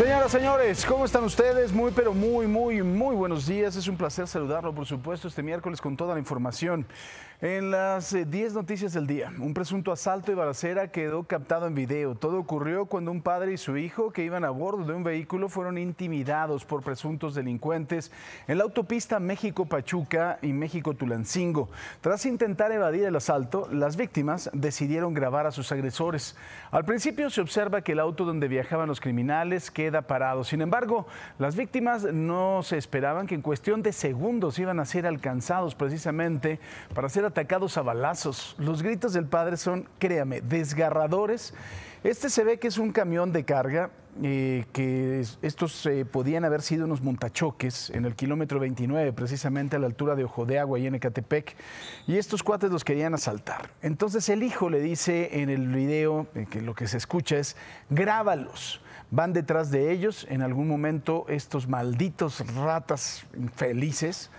Señoras, señores, ¿cómo están ustedes? Muy, pero muy buenos días. Es un placer saludarlo, por supuesto, este miércoles con toda la información. En las 10 noticias del día, un presunto asalto y balacera quedó captado en video. Todo ocurrió cuando un padre y su hijo que iban a bordo de un vehículo fueron intimidados por presuntos delincuentes en la autopista México-Pachuca y México-Tulancingo. Tras intentar evadir el asalto, las víctimas decidieron grabar a sus agresores. Al principio se observa que el auto donde viajaban los criminales queda parado. Sin embargo, las víctimas no se esperaban que en cuestión de segundos iban a ser alcanzados precisamente para ser atacados a balazos. Los gritos del padre son, créame, desgarradores. Este se ve que es un camión de carga, que estos podían haber sido unos montachoques en el kilómetro 29, precisamente a la altura de Ojo de Agua y en Ecatepec, y estos cuates los querían asaltar. Entonces el hijo le dice en el video, que lo que se escucha es, grábalos. Van detrás de ellos, en algún momento estos malditos ratas infelices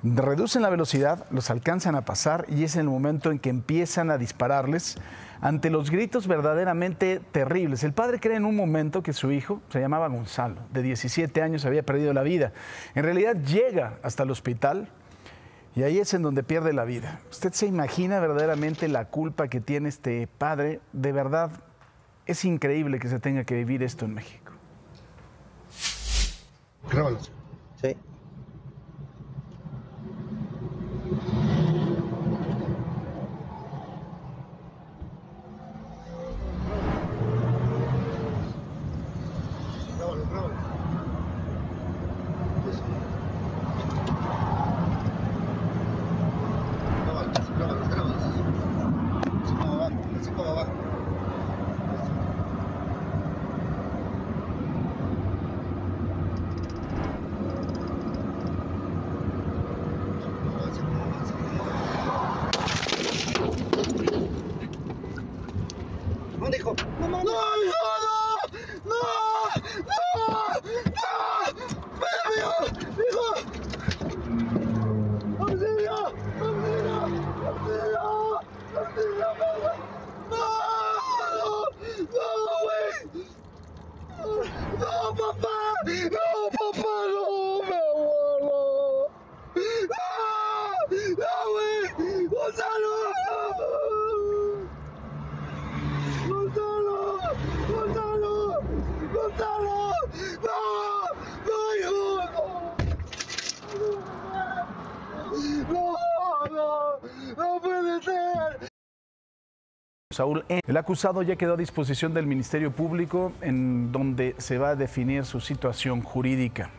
reducen la velocidad, los alcanzan a pasar y es en el momento en que empiezan a dispararles ante los gritos verdaderamente terribles. El padre cree en un momento que su hijo, se llamaba Gonzalo, de 17 años, había perdido la vida. En realidad llega hasta el hospital y ahí es en donde pierde la vida. ¿Usted se imagina verdaderamente la culpa que tiene este padre? De verdad, es increíble que se tenga que vivir esto en México. Grábalos. Sí. El acusado ya quedó a disposición del Ministerio Público, en donde se va a definir su situación jurídica.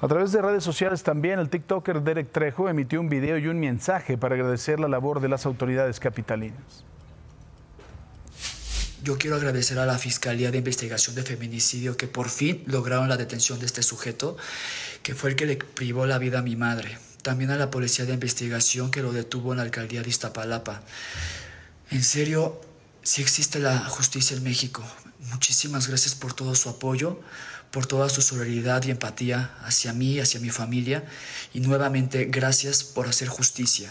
A través de redes sociales también, el tiktoker Derek Trejo emitió un video y un mensaje para agradecer la labor de las autoridades capitalinas. Yo quiero agradecer a la Fiscalía de Investigación de Feminicidio que por fin lograron la detención de este sujeto, que fue el que le privó la vida a mi madre. También a la Policía de Investigación que lo detuvo en la Alcaldía de Iztapalapa. En serio, sí existe la justicia en México. Muchísimas gracias por todo su apoyo, por toda su solidaridad y empatía hacia mí, hacia mi familia. Y nuevamente, gracias por hacer justicia.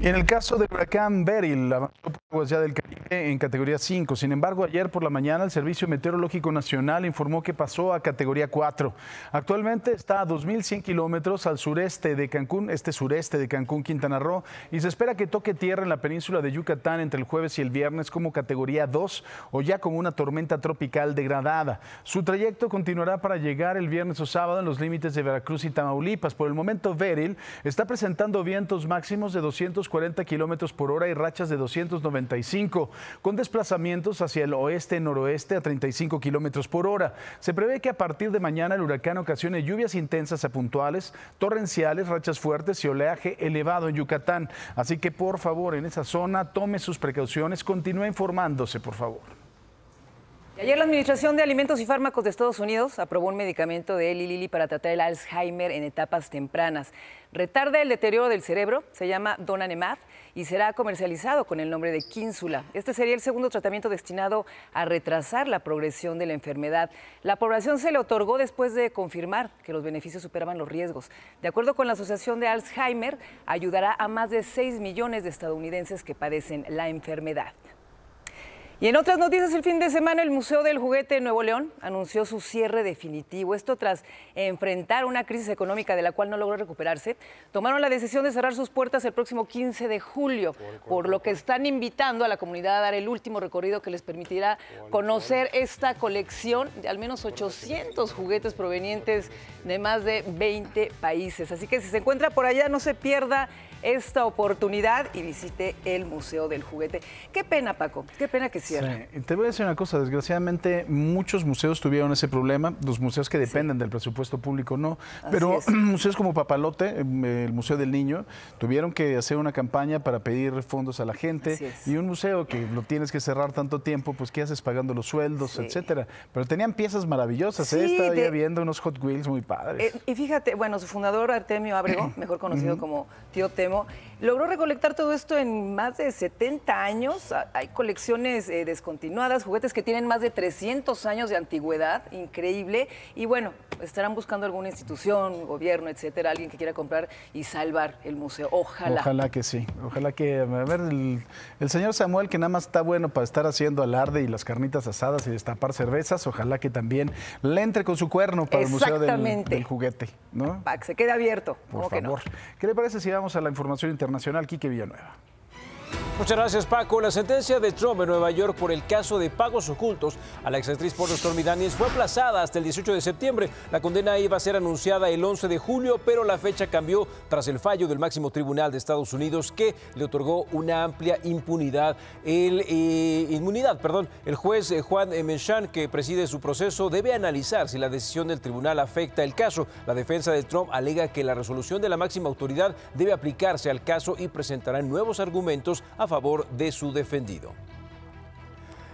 En el caso del huracán Beryl, avanzó por aguas ya del Caribe en categoría 5. Sin embargo, ayer por la mañana el Servicio Meteorológico Nacional informó que pasó a categoría 4. Actualmente está a 2.100 kilómetros al sureste de Cancún, Quintana Roo, y se espera que toque tierra en la península de Yucatán entre el jueves y el viernes como categoría 2 o ya como una tormenta tropical degradada. Su trayecto continuará para llegar el viernes o sábado en los límites de Veracruz y Tamaulipas. Por el momento, Beryl está presentando vientos máximos de 240 kilómetros por hora y rachas de 295, con desplazamientos hacia el oeste-noroeste a 35 kilómetros por hora. Se prevé que a partir de mañana el huracán ocasione lluvias intensas a puntuales, torrenciales, rachas fuertes y oleaje elevado en Yucatán. Así que, por favor, en esa zona tome sus precauciones, continúe informándose, por favor. Ayer la Administración de Alimentos y Fármacos de Estados Unidos aprobó un medicamento de Eli Lilly para tratar el Alzheimer en etapas tempranas. Retarda el deterioro del cerebro, se llama Donanemab y será comercializado con el nombre de Qinzula. Este sería el segundo tratamiento destinado a retrasar la progresión de la enfermedad. La población se le otorgó después de confirmar que los beneficios superaban los riesgos. De acuerdo con la Asociación de Alzheimer, ayudará a más de 6 millones de estadounidenses que padecen la enfermedad. Y en otras noticias, el fin de semana el Museo del Juguete de Nuevo León anunció su cierre definitivo. Esto tras enfrentar una crisis económica de la cual no logró recuperarse. Tomaron la decisión de cerrar sus puertas el próximo 15 de julio, por lo que están invitando a la comunidad a dar el último recorrido que les permitirá conocer esta colección de al menos 800 juguetes provenientes de más de 20 países. Así que si se encuentra por allá, no se pierda esta oportunidad y visite el Museo del Juguete. Qué pena, Paco, qué pena que cierre. Sí. Te voy a decir una cosa, desgraciadamente muchos museos tuvieron ese problema, los museos que dependen del presupuesto público no, pero museos como Papalote, el Museo del Niño, tuvieron que hacer una campaña para pedir fondos a la gente, y un museo que lo tienes que cerrar tanto tiempo, pues ¿qué haces pagando los sueldos, etcétera? Pero tenían piezas maravillosas, estaba ya viendo unos Hot Wheels muy padres. Y fíjate, bueno, su fundador Artemio Ábrego, mejor conocido como Tío Tem, logró recolectar todo esto en más de 70 años. Hay colecciones descontinuadas, juguetes que tienen más de 300 años de antigüedad, increíble. Y bueno, estarán buscando alguna institución, gobierno, etcétera, alguien que quiera comprar y salvar el museo. Ojalá. Ojalá que sí. Ojalá que, a ver, el señor Samuel, que nada más está bueno para estar haciendo alarde y las carnitas asadas y destapar cervezas, ojalá que también le entre con su cuerno para el Museo del Juguete, ¿no? Para que se quede abierto. Por favor. Que no. ¿Qué le parece si vamos a la información internacional? Quique Villanueva. Muchas gracias, Paco. La sentencia de Trump en Nueva York por el caso de pagos ocultos a la exactriz porno Stormy Daniels fue aplazada hasta el 18 de septiembre. La condena iba a ser anunciada el 11 de julio, pero la fecha cambió tras el fallo del máximo tribunal de Estados Unidos que le otorgó una amplia impunidad. El juez Juan Merchan, que preside su proceso, debe analizar si la decisión del tribunal afecta el caso. La defensa de Trump alega que la resolución de la máxima autoridad debe aplicarse al caso y presentará nuevos argumentos a favor de su defendido.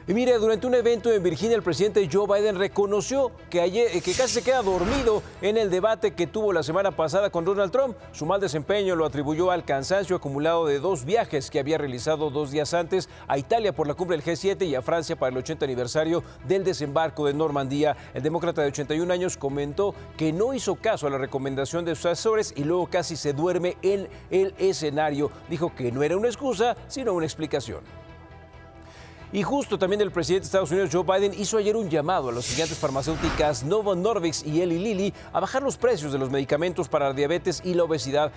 Y mire, durante un evento en Virginia, el presidente Joe Biden reconoció que casi se queda dormido en el debate que tuvo la semana pasada con Donald Trump. Su mal desempeño lo atribuyó al cansancio acumulado de dos viajes que había realizado 2 días antes, a Italia por la cumbre del G7 y a Francia para el 80 aniversario del desembarco de Normandía. El demócrata de 81 años comentó que no hizo caso a la recomendación de sus asesores y luego casi se duerme en el escenario. Dijo que no era una excusa, sino una explicación. Y justo también el presidente de Estados Unidos, Joe Biden, hizo ayer un llamado a las gigantes farmacéuticas Novo Nordisk y Eli Lilly a bajar los precios de los medicamentos para la diabetes y la obesidad.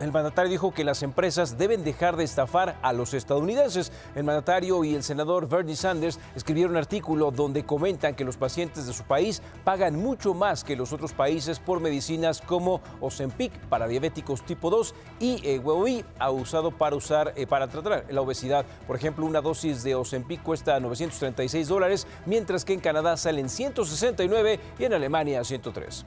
El mandatario dijo que las empresas deben dejar de estafar a los estadounidenses. El mandatario y el senador Bernie Sanders escribieron un artículo donde comentan que los pacientes de su país pagan mucho más que los otros países por medicinas como Ozempic para diabéticos tipo 2 y Wegovy para tratar la obesidad. Por ejemplo, una dosis de Ozempic cuesta $936, mientras que en Canadá salen $169 y en Alemania $103.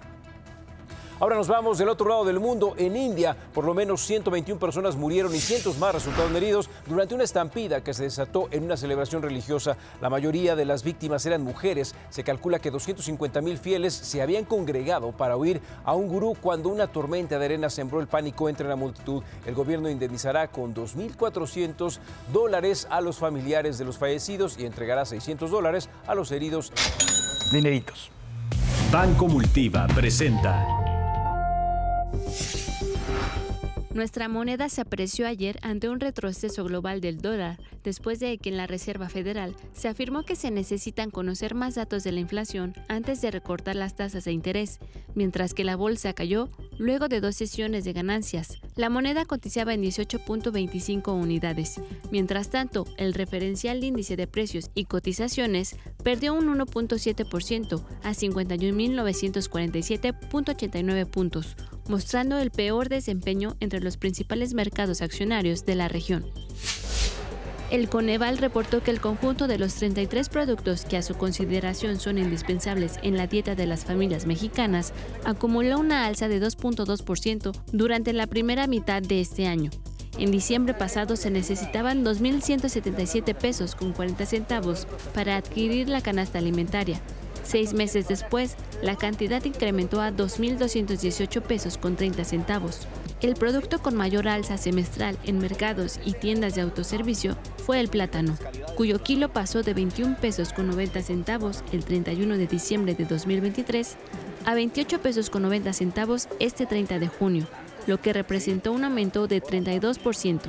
Ahora nos vamos del otro lado del mundo. En India, por lo menos 121 personas murieron y cientos más resultaron heridos durante una estampida que se desató en una celebración religiosa. La mayoría de las víctimas eran mujeres. Se calcula que 250,000 fieles se habían congregado para oír a un gurú cuando una tormenta de arena sembró el pánico entre la multitud. El gobierno indemnizará con $2,400 a los familiares de los fallecidos y entregará $600 a los heridos. Dineritos. Banco Multiva presenta. Nuestra moneda se apreció ayer ante un retroceso global del dólar, después de que en la Reserva Federal se afirmó que se necesitan conocer más datos de la inflación antes de recortar las tasas de interés, mientras que la bolsa cayó luego de 2 sesiones de ganancias. La moneda cotizaba en 18.25 unidades. Mientras tanto, el referencial índice de precios y cotizaciones perdió un 1.7% a 51.947.89 puntos, mostrando el peor desempeño entre los principales mercados accionarios de la región. El Coneval reportó que el conjunto de los 33 productos que a su consideración son indispensables en la dieta de las familias mexicanas acumuló una alza de 2.2% durante la primera mitad de este año. En diciembre pasado se necesitaban $2,177.40 para adquirir la canasta alimentaria. 6 meses después, la cantidad incrementó a $2,218.30. El producto con mayor alza semestral en mercados y tiendas de autoservicio fue el plátano, cuyo kilo pasó de $21.90 el 31 de diciembre de 2023 a $28.90 este 30 de junio, lo que representó un aumento de 32%.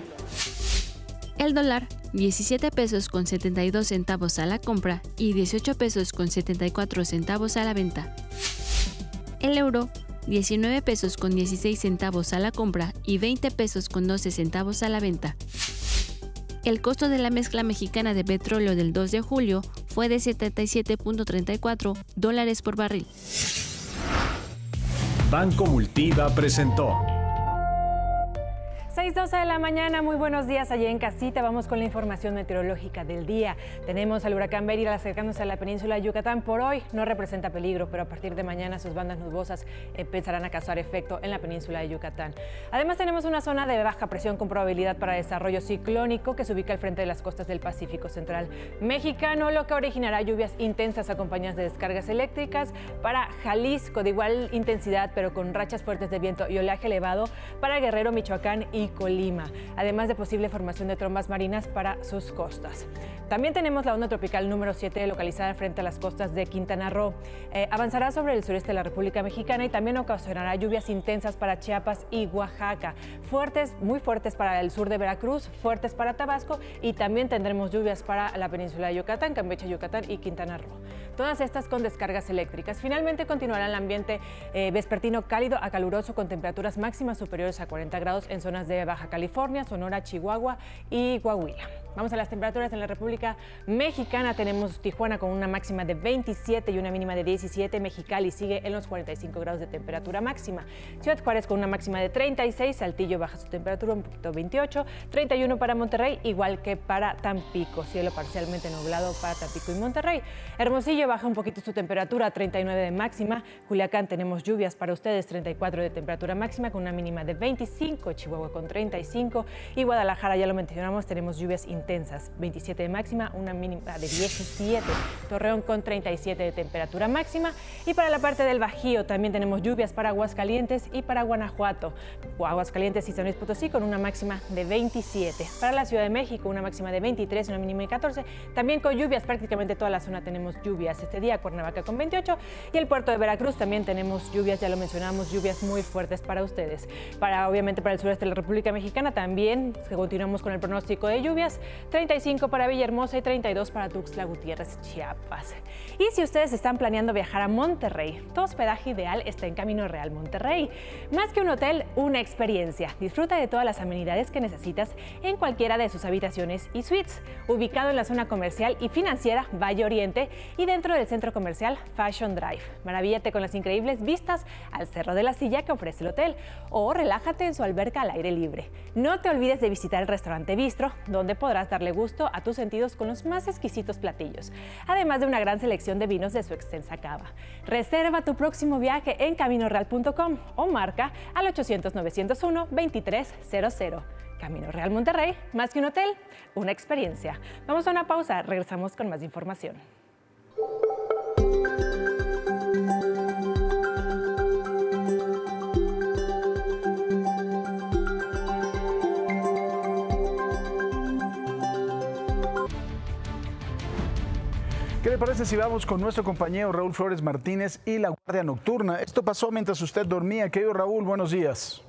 El dólar, 17 pesos con 72 centavos a la compra y 18 pesos con 74 centavos a la venta. El euro, 19 pesos con 16 centavos a la compra y 20 pesos con 12 centavos a la venta. El costo de la mezcla mexicana de petróleo del 2 de julio fue de $77.34 por barril. Banco Multiva presentó. 6:12 de la mañana, muy buenos días allá en casita. Vamos con la información meteorológica del día. Tenemos al huracán Beryl acercándose a la península de Yucatán. Por hoy no representa peligro, pero a partir de mañana sus bandas nubosas empezarán a causar efecto en la península de Yucatán. Además, tenemos una zona de baja presión con probabilidad para desarrollo ciclónico que se ubica al frente de las costas del Pacífico Central mexicano, lo que originará lluvias intensas acompañadas de descargas eléctricas para Jalisco, de igual intensidad, pero con rachas fuertes de viento y oleaje elevado para Guerrero, Michoacán y Colima, además de posible formación de trombas marinas para sus costas. También tenemos la onda tropical número 7 localizada frente a las costas de Quintana Roo. Avanzará sobre el sureste de la República Mexicana y también ocasionará lluvias intensas para Chiapas y Oaxaca, fuertes, muy fuertes para el sur de Veracruz, fuertes para Tabasco, y también tendremos lluvias para la península de Yucatán, Campeche, Yucatán y Quintana Roo. Todas estas con descargas eléctricas. Finalmente continuará el ambiente vespertino cálido a caluroso con temperaturas máximas superiores a 40 grados en zonas de Baja California, Sonora, Chihuahua y Coahuila. Vamos a las temperaturas en la República Mexicana. Tenemos Tijuana con una máxima de 27 y una mínima de 17. Mexicali sigue en los 45 grados de temperatura máxima. Ciudad Juárez con una máxima de 36. Saltillo baja su temperatura un poquito, 28. 31 para Monterrey, igual que para Tampico. Cielo parcialmente nublado para Tampico y Monterrey. Hermosillo baja un poquito su temperatura, 39 de máxima. Culiacán tenemos lluvias para ustedes, 34 de temperatura máxima con una mínima de 25. Chihuahua con 35 y Guadalajara, ya lo mencionamos, tenemos lluvias intensas, 27 de máxima, una mínima de 17. Torreón con 37 de temperatura máxima. Y para la parte del Bajío también tenemos lluvias para Aguascalientes y para Guanajuato. Aguascalientes y San Luis Potosí con una máxima de 27. Para la Ciudad de México una máxima de 23, una mínima de 14. También con lluvias, prácticamente toda la zona tenemos lluvias este día. Cuernavaca con 28 y el puerto de Veracruz también tenemos lluvias, ya lo mencionamos, lluvias muy fuertes para ustedes. Para, obviamente, para el sureste de la República Mexicana también continuamos con el pronóstico de lluvias, 35 para Villahermosa y 32 para Tuxtla Gutiérrez, Chiapas. Y si ustedes están planeando viajar a Monterrey, tu hospedaje ideal está en Camino Real Monterrey. Más que un hotel, una experiencia. Disfruta de todas las amenidades que necesitas en cualquiera de sus habitaciones y suites, ubicado en la zona comercial y financiera Valle Oriente y dentro del centro comercial Fashion Drive. Maravíllate con las increíbles vistas al Cerro de la Silla que ofrece el hotel, o relájate en su alberca al aire libre. No te olvides de visitar el restaurante Bistro, donde podrás darle gusto a tus sentidos con los más exquisitos platillos, además de una gran selección de vinos de su extensa cava. Reserva tu próximo viaje en caminoreal.com o marca al 800-901-2300. Camino Real Monterrey, más que un hotel, una experiencia. Vamos a una pausa, regresamos con más información. ¿Qué le parece si vamos con nuestro compañero Raúl Flores Martínez y la Guardia Nocturna? Esto pasó mientras usted dormía. Querido Raúl, buenos días.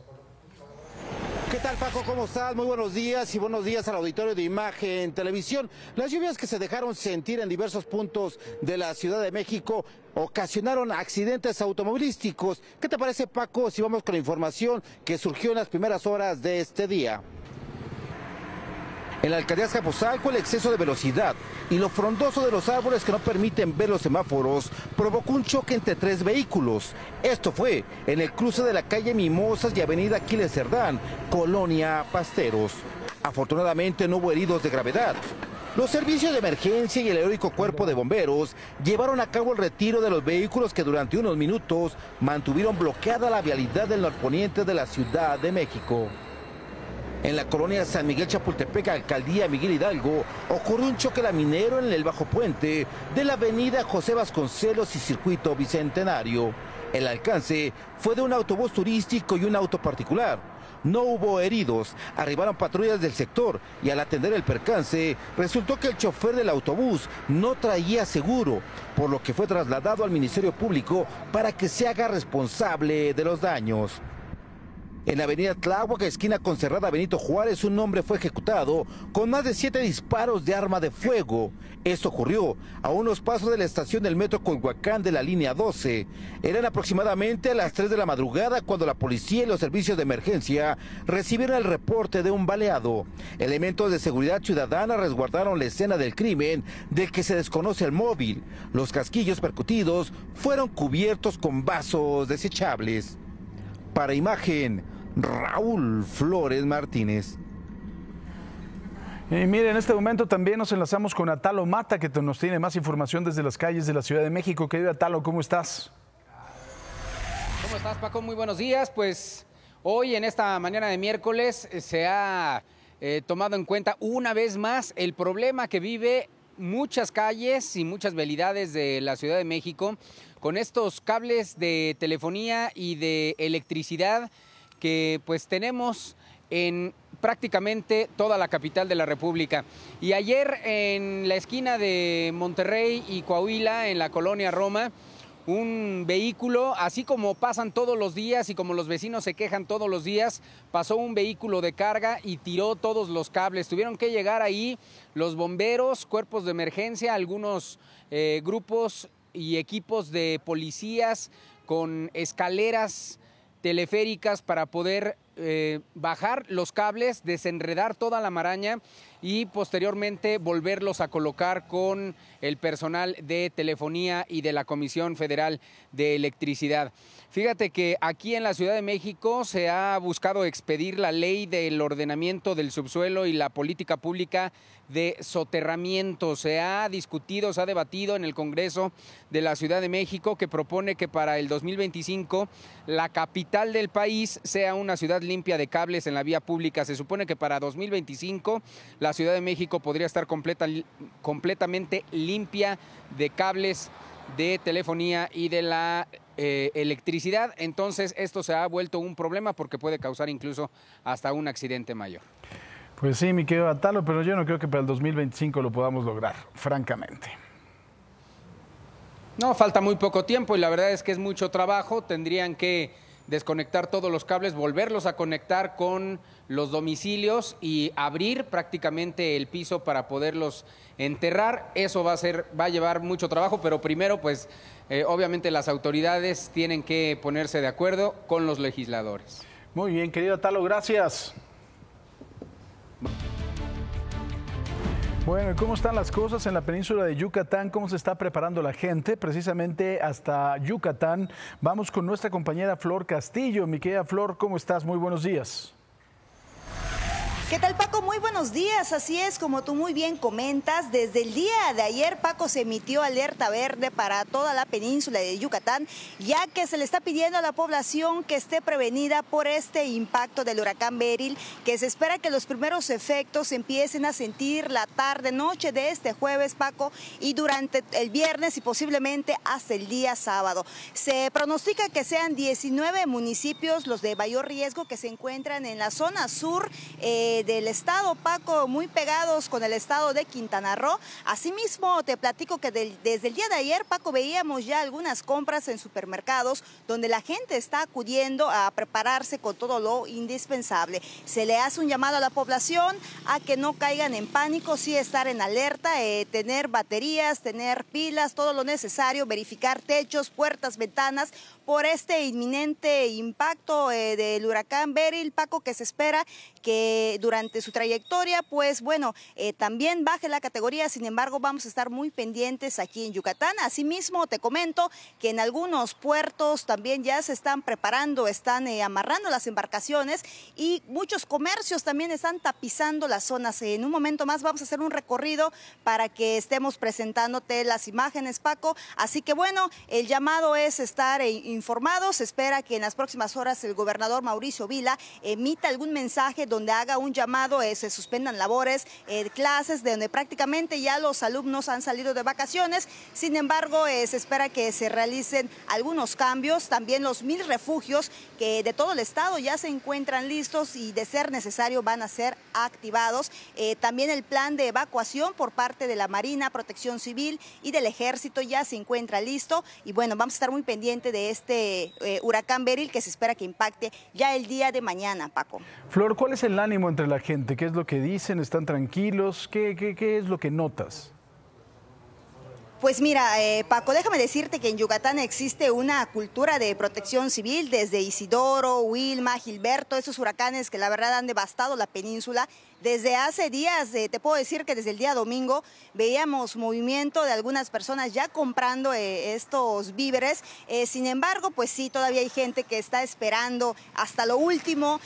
¿Qué tal, Paco? ¿Cómo estás? Muy buenos días y buenos días al auditorio de Imagen Televisión. Las lluvias que se dejaron sentir en diversos puntos de la Ciudad de México ocasionaron accidentes automovilísticos. ¿Qué te parece, Paco, si vamos con la información que surgió en las primeras horas de este día? En la alcaldía de Azcapotzalco, el exceso de velocidad y lo frondoso de los árboles que no permiten ver los semáforos provocó un choque entre tres vehículos. Esto fue en el cruce de la calle Mimosas y avenida Aquiles Cerdán, colonia Pasteros. Afortunadamente no hubo heridos de gravedad. Los servicios de emergencia y el heroico cuerpo de bomberos llevaron a cabo el retiro de los vehículos que durante unos minutos mantuvieron bloqueada la vialidad del norponiente de la Ciudad de México. En la colonia San Miguel Chapultepec, alcaldía Miguel Hidalgo, ocurrió un choque laminero en el bajo puente de la avenida José Vasconcelos y circuito Bicentenario. El alcance fue de un autobús turístico y un auto particular. No hubo heridos, arribaron patrullas del sector y al atender el percance resultó que el chofer del autobús no traía seguro, por lo que fue trasladado al Ministerio Público para que se haga responsable de los daños. En la avenida Tláhuac, esquina con Cerrada Benito Juárez, un hombre fue ejecutado con más de 7 disparos de arma de fuego. Esto ocurrió a unos pasos de la estación del metro Coyoacán de la línea 12. Eran aproximadamente a las 3 de la madrugada cuando la policía y los servicios de emergencia recibieron el reporte de un baleado. Elementos de seguridad ciudadana resguardaron la escena del crimen, del que se desconoce el móvil. Los casquillos percutidos fueron cubiertos con vasos desechables. Para Imagen, Raúl Flores Martínez. Y mire, en este momento también nos enlazamos con Atalo Mata, que nos tiene más información desde las calles de la Ciudad de México. Querido Atalo, ¿cómo estás? ¿Cómo estás, Paco? Muy buenos días. Pues hoy, en esta mañana de miércoles, se ha tomado en cuenta una vez más el problema que vive muchas calles y muchas vialidades de la Ciudad de México con estos cables de telefonía y de electricidad que pues tenemos en prácticamente toda la capital de la República. Y ayer en la esquina de Monterrey y Coahuila, en la colonia Roma, un vehículo, así como pasan todos los días y como los vecinos se quejan todos los días, pasó un vehículo de carga y tiró todos los cables. Tuvieron que llegar ahí los bomberos, cuerpos de emergencia, algunos grupos y equipos de policías con escaleras teleféricas para poder bajar los cables, desenredar toda la maraña y posteriormente volverlos a colocar con el personal de telefonía y de la Comisión Federal de Electricidad. Fíjate que aquí en la Ciudad de México se ha buscado expedir la ley del ordenamiento del subsuelo y la política pública de soterramiento. Se ha discutido, se ha debatido en el Congreso de la Ciudad de México, que propone que para el 2025 la capital del país sea una ciudad limpia de cables en la vía pública. Se supone que para 2025 la Ciudad de México podría estar completamente limpia de cables de telefonía y de la electricidad. Entonces esto se ha vuelto un problema porque puede causar incluso hasta un accidente mayor. Pues sí, mi querido Atalo, pero yo no creo que para el 2025 lo podamos lograr, francamente. No, falta muy poco tiempo y la verdad es que es mucho trabajo. Tendrían que desconectar todos los cables, volverlos a conectar con los domicilios y abrir prácticamente el piso para poderlos enterrar. Eso va a llevar mucho trabajo, pero primero, pues, obviamente las autoridades tienen que ponerse de acuerdo con los legisladores. Muy bien, querido Atalo, gracias. Bueno, ¿cómo están las cosas en la península de Yucatán? ¿Cómo se está preparando la gente? Precisamente hasta Yucatán vamos con nuestra compañera Flor Castillo. Mi querida Flor, ¿cómo estás? Muy buenos días. ¿Qué tal, Paco? Muy buenos días. Así es, como tú muy bien comentas, desde el día de ayer, Paco, se emitió alerta verde para toda la península de Yucatán, ya que se le está pidiendo a la población que esté prevenida por este impacto del huracán Beryl, que se espera que los primeros efectos se empiecen a sentir la tarde-noche de este jueves, Paco, y durante el viernes y posiblemente hasta el día sábado. Se pronostica que sean 19 municipios los de mayor riesgo que se encuentran en la zona sur del estado, Paco, muy pegados con el estado de Quintana Roo. Asimismo, te platico que desde el día de ayer, Paco, veíamos ya algunas compras en supermercados donde la gente está acudiendo a prepararse con todo lo indispensable. Se le hace un llamado a la población a que no caigan en pánico, sí estar en alerta, tener baterías, tener pilas, todo lo necesario, verificar techos, puertas, ventanas, por este inminente impacto del huracán Beryl, Paco, que se espera que durante su trayectoria, pues bueno, también baje la categoría. Sin embargo, vamos a estar muy pendientes aquí en Yucatán. Asimismo, te comento que en algunos puertos también ya se están preparando, están amarrando las embarcaciones y muchos comercios también están tapizando las zonas. En un momento más vamos a hacer un recorrido para que estemos presentándote las imágenes, Paco. Así que bueno, el llamado es estar informados. Se espera que en las próximas horas el gobernador Mauricio Vila emita algún mensaje donde haga un llamado, se suspendan labores, clases, de donde prácticamente ya los alumnos han salido de vacaciones. Sin embargo, se espera que se realicen algunos cambios. También los 1000 refugios que de todo el estado ya se encuentran listos y, de ser necesario, van a ser activados. También el plan de evacuación por parte de la Marina, Protección Civil y del Ejército ya se encuentra listo. Y bueno, vamos a estar muy pendiente de este huracán Beryl, que se espera que impacte ya el día de mañana, Paco. Flor, ¿cuál es el ánimo entre la gente? ¿Qué es lo que dicen? ¿Están tranquilos? ¿Qué es lo que notas? Pues mira, Paco, déjame decirte que en Yucatán existe una cultura de protección civil, desde Isidoro, Wilma, Gilberto, esos huracanes que la verdad han devastado la península. Desde hace días, te puedo decir que desde el día domingo veíamos movimiento de algunas personas ya comprando estos víveres. Sin embargo, pues sí, todavía hay gente que está esperando hasta lo último,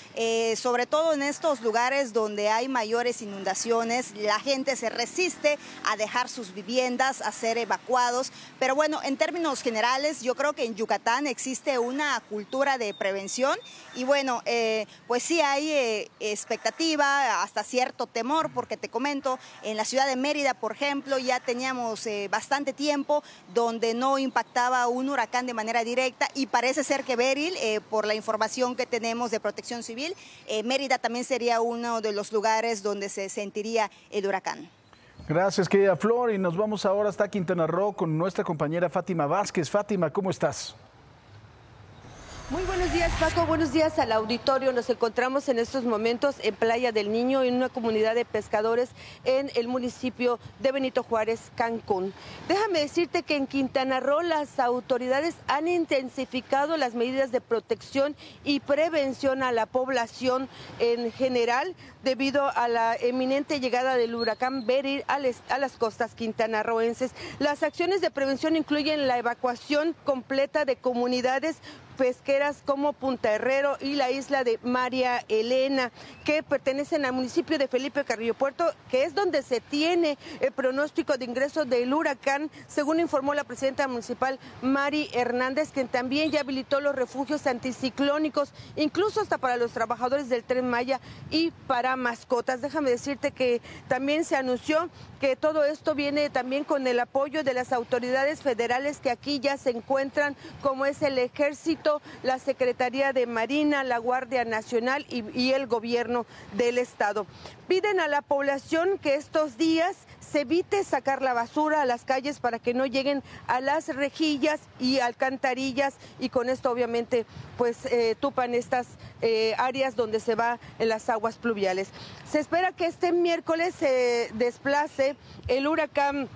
sobre todo en estos lugares donde hay mayores inundaciones. La gente se resiste a dejar sus viviendas, a ser evacuados. Pero bueno, en términos generales, yo creo que en Yucatán existe una cultura de prevención y bueno, pues sí hay expectativa, hasta cierto temor, porque te comento, en la ciudad de Mérida, por ejemplo, ya teníamos bastante tiempo donde no impactaba un huracán de manera directa, y parece ser que Beryl, por la información que tenemos de Protección Civil, Mérida también sería uno de los lugares donde se sentiría el huracán. Gracias, querida Flor, y nos vamos ahora hasta Quintana Roo con nuestra compañera Fátima Vázquez. Fátima, ¿cómo estás? Muy buenos días, Paco, buenos días al auditorio. Nos encontramos en estos momentos en Playa del Niño, en una comunidad de pescadores en el municipio de Benito Juárez, Cancún. Déjame decirte que en Quintana Roo las autoridades han intensificado las medidas de protección y prevención a la población en general debido a la eminente llegada del huracán Beryl a las costas quintanarroenses. Las acciones de prevención incluyen la evacuación completa de comunidades pesqueras como Punta Herrero y la isla de María Elena, que pertenecen al municipio de Felipe Carrillo Puerto, que es donde se tiene el pronóstico de ingreso del huracán, según informó la presidenta municipal Mari Hernández, quien también ya habilitó los refugios anticiclónicos, incluso hasta para los trabajadores del Tren Maya y para mascotas. Déjame decirte que también se anunció que todo esto viene también con el apoyo de las autoridades federales que aquí ya se encuentran, como es el Ejército, la Secretaría de Marina, la Guardia Nacional y el gobierno del estado. Piden a la población que estos días se evite sacar la basura a las calles para que no lleguen a las rejillas y alcantarillas, y con esto obviamente pues tupan estas áreas donde se va en las aguas pluviales. Se espera que este miércoles se desplace el huracán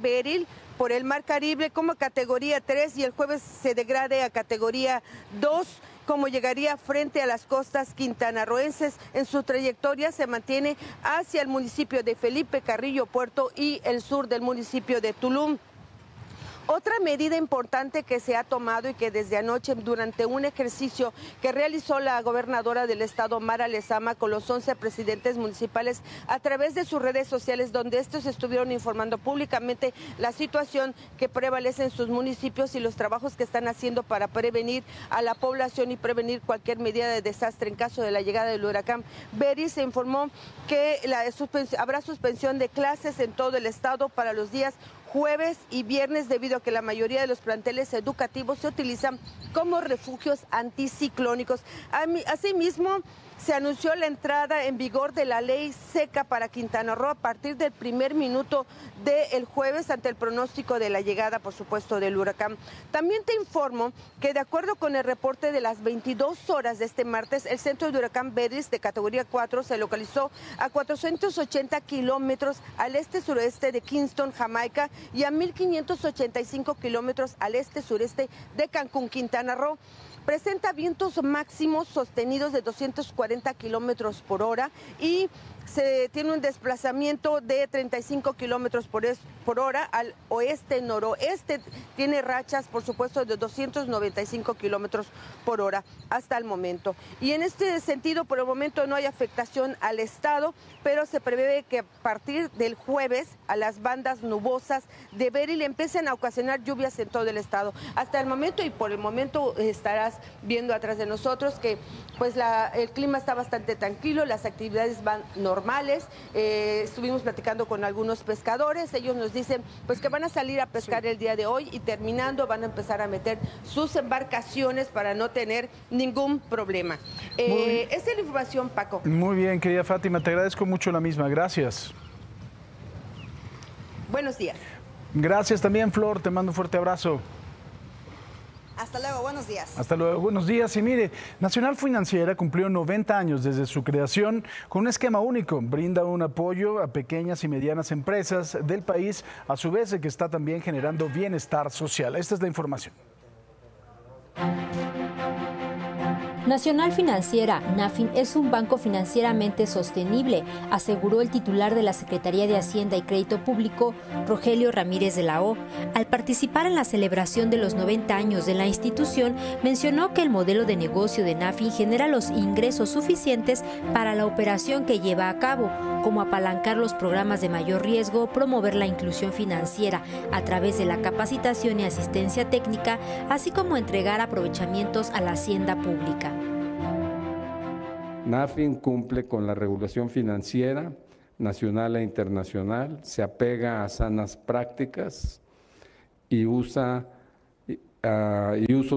Beryl por el Mar Caribe como categoría 3 y el jueves se degrade a categoría 2, como llegaría frente a las costas quintanarroenses. En su trayectoria se mantiene hacia el municipio de Felipe Carrillo Puerto y el sur del municipio de Tulum. Otra medida importante que se ha tomado y que desde anoche, durante un ejercicio que realizó la gobernadora del estado, Mara Lezama, con los 11 presidentes municipales a través de sus redes sociales, donde estos estuvieron informando públicamente la situación que prevalece en sus municipios y los trabajos que están haciendo para prevenir a la población y prevenir cualquier medida de desastre en caso de la llegada del huracán Beryl, se informó que habrá suspensión de clases en todo el estado para los días jueves y viernes, debido a que la mayoría de los planteles educativos se utilizan como refugios anticiclónicos. Asimismo, se anunció la entrada en vigor de la ley seca para Quintana Roo a partir del primer minuto del jueves, ante el pronóstico de la llegada, por supuesto, del huracán. También te informo que, de acuerdo con el reporte de las 22 horas de este martes, el centro de huracán Beryl de categoría 4 se localizó a 480 kilómetros al este-sureste de Kingston, Jamaica, y a 1.585 kilómetros al este-sureste de Cancún, Quintana Roo. Presenta vientos máximos sostenidos de 240 kilómetros por hora y se tiene un desplazamiento de 35 kilómetros por hora al oeste-noroeste. Tiene rachas, por supuesto, de 295 kilómetros por hora hasta el momento. Y en este sentido, por el momento no hay afectación al estado, pero se prevé que a partir del jueves a las bandas nubosas de Beryl empiecen a ocasionar lluvias en todo el estado. Hasta el momento, y por el momento estarás viendo atrás de nosotros que pues el clima está bastante tranquilo, las actividades van normales. Estuvimos platicando con algunos pescadores, ellos nos dicen pues que van a salir a pescar el día de hoy y terminando van a empezar a meter sus embarcaciones para no tener ningún problema. Esa es la información, Paco. Muy bien, querida Fátima, te agradezco mucho la misma, gracias. Buenos días. Gracias también, Flor, te mando un fuerte abrazo. Hasta luego, buenos días. Hasta luego, buenos días. Y mire, Nacional Financiera cumplió 90 años desde su creación con un esquema único. Brinda un apoyo a pequeñas y medianas empresas del país, a su vez que está también generando bienestar social. Esta es la información. Nacional Financiera, NAFIN, es un banco financieramente sostenible, aseguró el titular de la Secretaría de Hacienda y Crédito Público, Rogelio Ramírez de la O. Al participar en la celebración de los 90 años de la institución, mencionó que el modelo de negocio de NAFIN genera los ingresos suficientes para la operación que lleva a cabo, como apalancar los programas de mayor riesgo, promover la inclusión financiera a través de la capacitación y asistencia técnica, así como entregar aprovechamientos a la hacienda pública. NAFIN cumple con la regulación financiera nacional e internacional, se apega a sanas prácticas y usos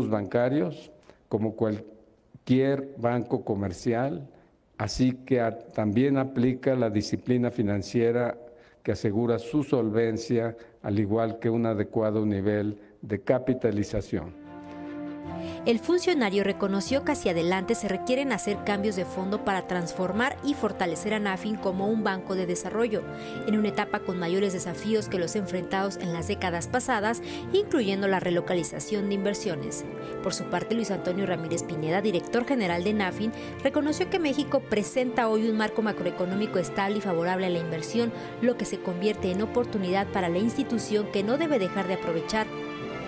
bancarios como cualquier banco comercial, así que también aplica la disciplina financiera que asegura su solvencia, al igual que un adecuado nivel de capitalización. El funcionario reconoció que hacia adelante se requieren hacer cambios de fondo para transformar y fortalecer a NAFIN como un banco de desarrollo, en una etapa con mayores desafíos que los enfrentados en las décadas pasadas, incluyendo la relocalización de inversiones. Por su parte, Luis Antonio Ramírez Pineda, director general de NAFIN, reconoció que México presenta hoy un marco macroeconómico estable y favorable a la inversión, lo que se convierte en oportunidad para la institución que no debe dejar de aprovechar.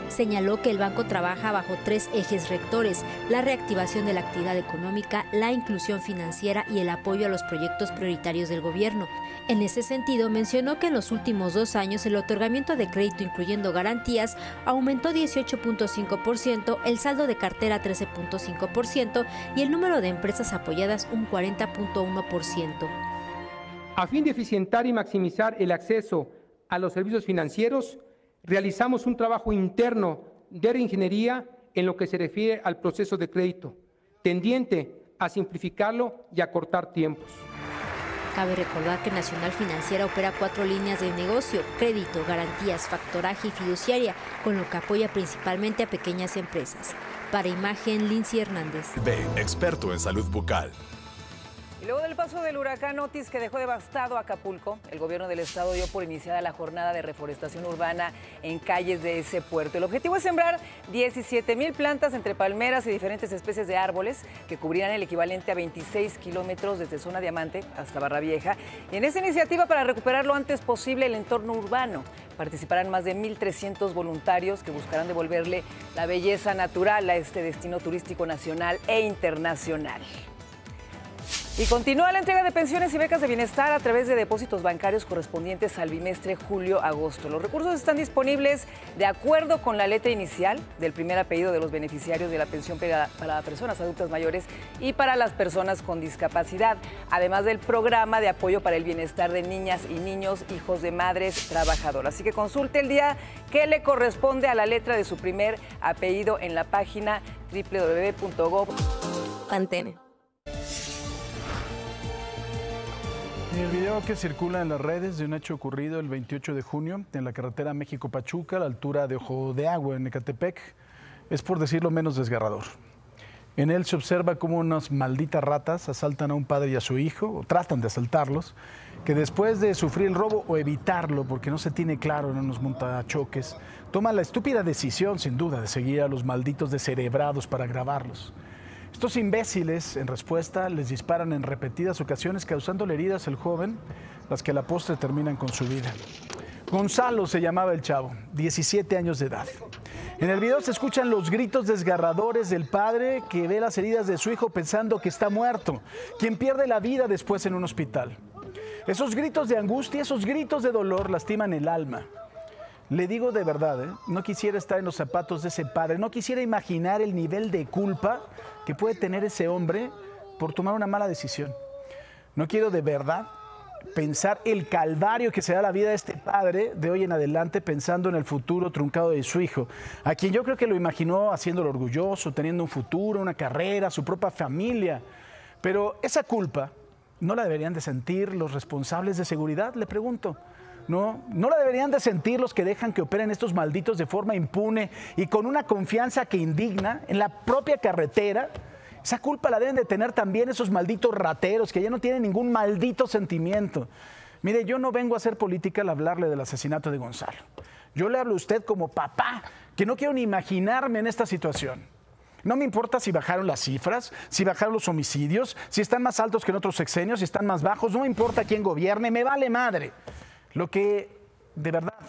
Señaló que el banco trabaja bajo tres ejes rectores: la reactivación de la actividad económica, la inclusión financiera y el apoyo a los proyectos prioritarios del gobierno. En ese sentido, mencionó que en los últimos 2 años el otorgamiento de crédito, incluyendo garantías, aumentó 18.5%, el saldo de cartera 13.5% y el número de empresas apoyadas un 40.1%. A fin de eficientar y maximizar el acceso a los servicios financieros, realizamos un trabajo interno de reingeniería en lo que se refiere al proceso de crédito, tendiente a simplificarlo y acortar tiempos. Cabe recordar que Nacional Financiera opera 4 líneas de negocio: crédito, garantías, factoraje y fiduciaria, con lo que apoya principalmente a pequeñas empresas. Para Imagen, Lindsay Hernández. B, experto en salud bucal. Luego del paso del huracán Otis, que dejó devastado Acapulco, el gobierno del estado dio por iniciada la jornada de reforestación urbana en calles de ese puerto. El objetivo es sembrar 17,000 plantas entre palmeras y diferentes especies de árboles que cubrirán el equivalente a 26 kilómetros desde Zona Diamante hasta Barra Vieja. Y en esa iniciativa, para recuperar lo antes posible el entorno urbano, participarán más de 1.300 voluntarios que buscarán devolverle la belleza natural a este destino turístico nacional e internacional. Y continúa la entrega de pensiones y becas de bienestar a través de depósitos bancarios correspondientes al bimestre julio-agosto. Los recursos están disponibles de acuerdo con la letra inicial del primer apellido de los beneficiarios de la pensión para personas adultas mayores y para las personas con discapacidad, además del programa de apoyo para el bienestar de niñas y niños, hijos de madres trabajadoras. Así que consulte el día que le corresponde a la letra de su primer apellido en la página www.gov. Pantene. En el video que circula en las redes de un hecho ocurrido el 28 de junio en la carretera México-Pachuca, a la altura de Ojo de Agua, en Ecatepec, es por decirlo menos desgarrador. En él se observa cómo unas malditas ratas asaltan a un padre y a su hijo, o tratan de asaltarlos, que después de sufrir el robo o evitarlo, porque no se tiene claro en unos montachoques, toma la estúpida decisión, sin duda, de seguir a los malditos descerebrados para grabarlos. Estos imbéciles, en respuesta, les disparan en repetidas ocasiones, causándole heridas al joven, las que a la postre terminan con su vida. Gonzalo se llamaba el chavo, 17 años de edad. En el video se escuchan los gritos desgarradores del padre que ve las heridas de su hijo pensando que está muerto, quien pierde la vida después en un hospital. Esos gritos de angustia, esos gritos de dolor lastiman el alma. Le digo de verdad, no quisiera estar en los zapatos de ese padre, no quisiera imaginar el nivel de culpa que puede tener ese hombre por tomar una mala decisión. No quiero de verdad pensar el calvario que se da la vida de este padre de hoy en adelante pensando en el futuro truncado de su hijo, a quien yo creo que lo imaginó haciéndolo orgulloso, teniendo un futuro, una carrera, su propia familia. Pero esa culpa no la deberían de sentir los responsables de seguridad, le pregunto. No la deberían de sentir los que dejan que operen estos malditos de forma impune y con una confianza que indigna en la propia carretera. Esa culpa la deben de tener también esos malditos rateros que ya no tienen ningún maldito sentimiento. Mire, yo no vengo a hacer política al hablarle del asesinato de Gonzalo. Yo le hablo a usted como papá, que no quiero ni imaginarme en esta situación. No me importa si bajaron las cifras, si bajaron los homicidios, si están más altos que en otros sexenios, si están más bajos, no me importa quién gobierne, me vale madre. Lo que, de verdad,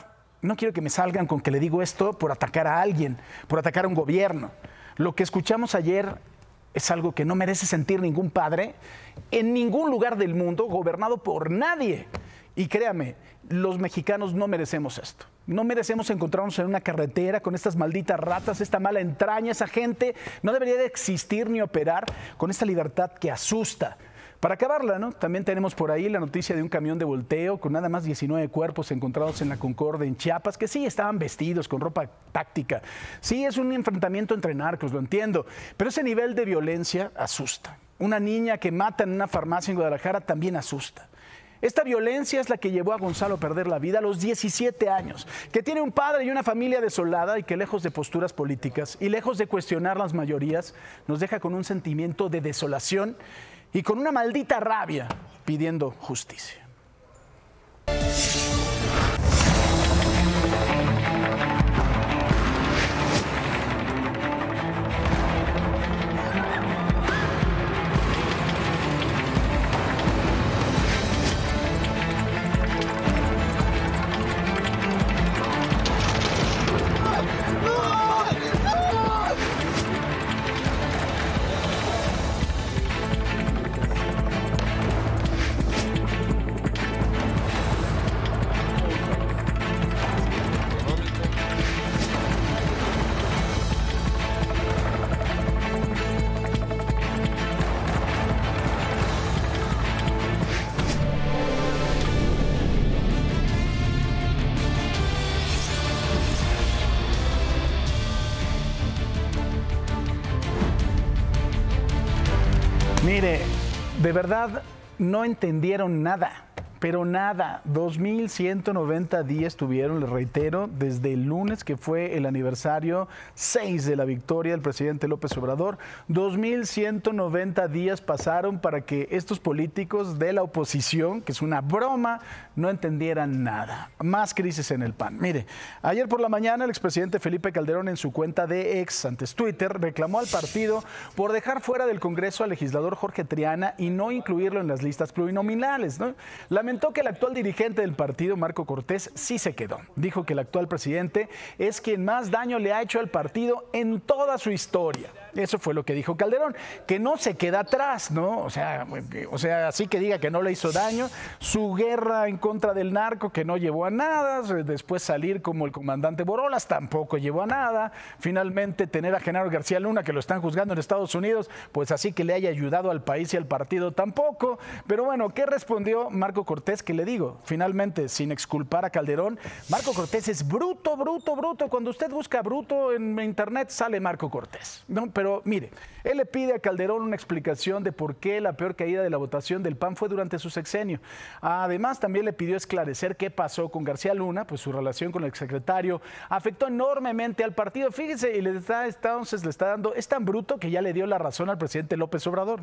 no quiero que me salgan con que le digo esto por atacar a alguien, por atacar a un gobierno. Lo que escuchamos ayer es algo que no merece sentir ningún padre en ningún lugar del mundo, gobernado por nadie. Y créame, los mexicanos no merecemos esto. No merecemos encontrarnos en una carretera con estas malditas ratas, esta mala entraña, esa gente. No debería de existir ni operar con esta libertad que asusta. Para acabarla, también tenemos por ahí la noticia de un camión de volteo con nada más 19 cuerpos encontrados en la Concordia, en Chiapas, que sí estaban vestidos con ropa táctica. Sí, es un enfrentamiento entre narcos, lo entiendo, pero ese nivel de violencia asusta. Una niña que mata en una farmacia en Guadalajara también asusta. Esta violencia es la que llevó a Gonzalo a perder la vida a los 17 años, que tiene un padre y una familia desolada y que lejos de posturas políticas y lejos de cuestionar las mayorías, nos deja con un sentimiento de desolación y con una maldita rabia pidiendo justicia. De verdad, no entendieron nada, pero nada. 2,190 días tuvieron, les reitero, desde el lunes que fue el aniversario 6 de la victoria del presidente López Obrador. 2,190 días pasaron para que estos políticos de la oposición, que es una broma, no entendieran nada. Más crisis en el PAN. Mire, ayer por la mañana el expresidente Felipe Calderón en su cuenta de X, antes Twitter, reclamó al partido por dejar fuera del Congreso al legislador Jorge Triana y no incluirlo en las listas plurinominales, Lamentó que el actual dirigente del partido, Marco Cortés, sí se quedó. Dijo que el actual presidente es quien más daño le ha hecho al partido en toda su historia. Eso fue lo que dijo Calderón, que no se queda atrás, O sea, así que diga que no le hizo daño. Su guerra en contra del narco, que no llevó a nada. Después salir como el comandante Borolas, tampoco llevó a nada. Finalmente tener a Genaro García Luna, que lo están juzgando en Estados Unidos, pues así que le haya ayudado al país y al partido, tampoco. Pero bueno, ¿qué respondió Marco Cortés? Que le digo, finalmente, sin exculpar a Calderón, Marco Cortés es bruto, bruto, bruto. Cuando usted busca bruto en internet, sale Marco Cortés, Pero mire, él le pide a Calderón una explicación de por qué la peor caída de la votación del PAN fue durante su sexenio. Además, también le pidió esclarecer qué pasó con García Luna, pues su relación con el exsecretario afectó enormemente al partido. Fíjese, y le está dando, es tan bruto que ya le dio la razón al presidente López Obrador,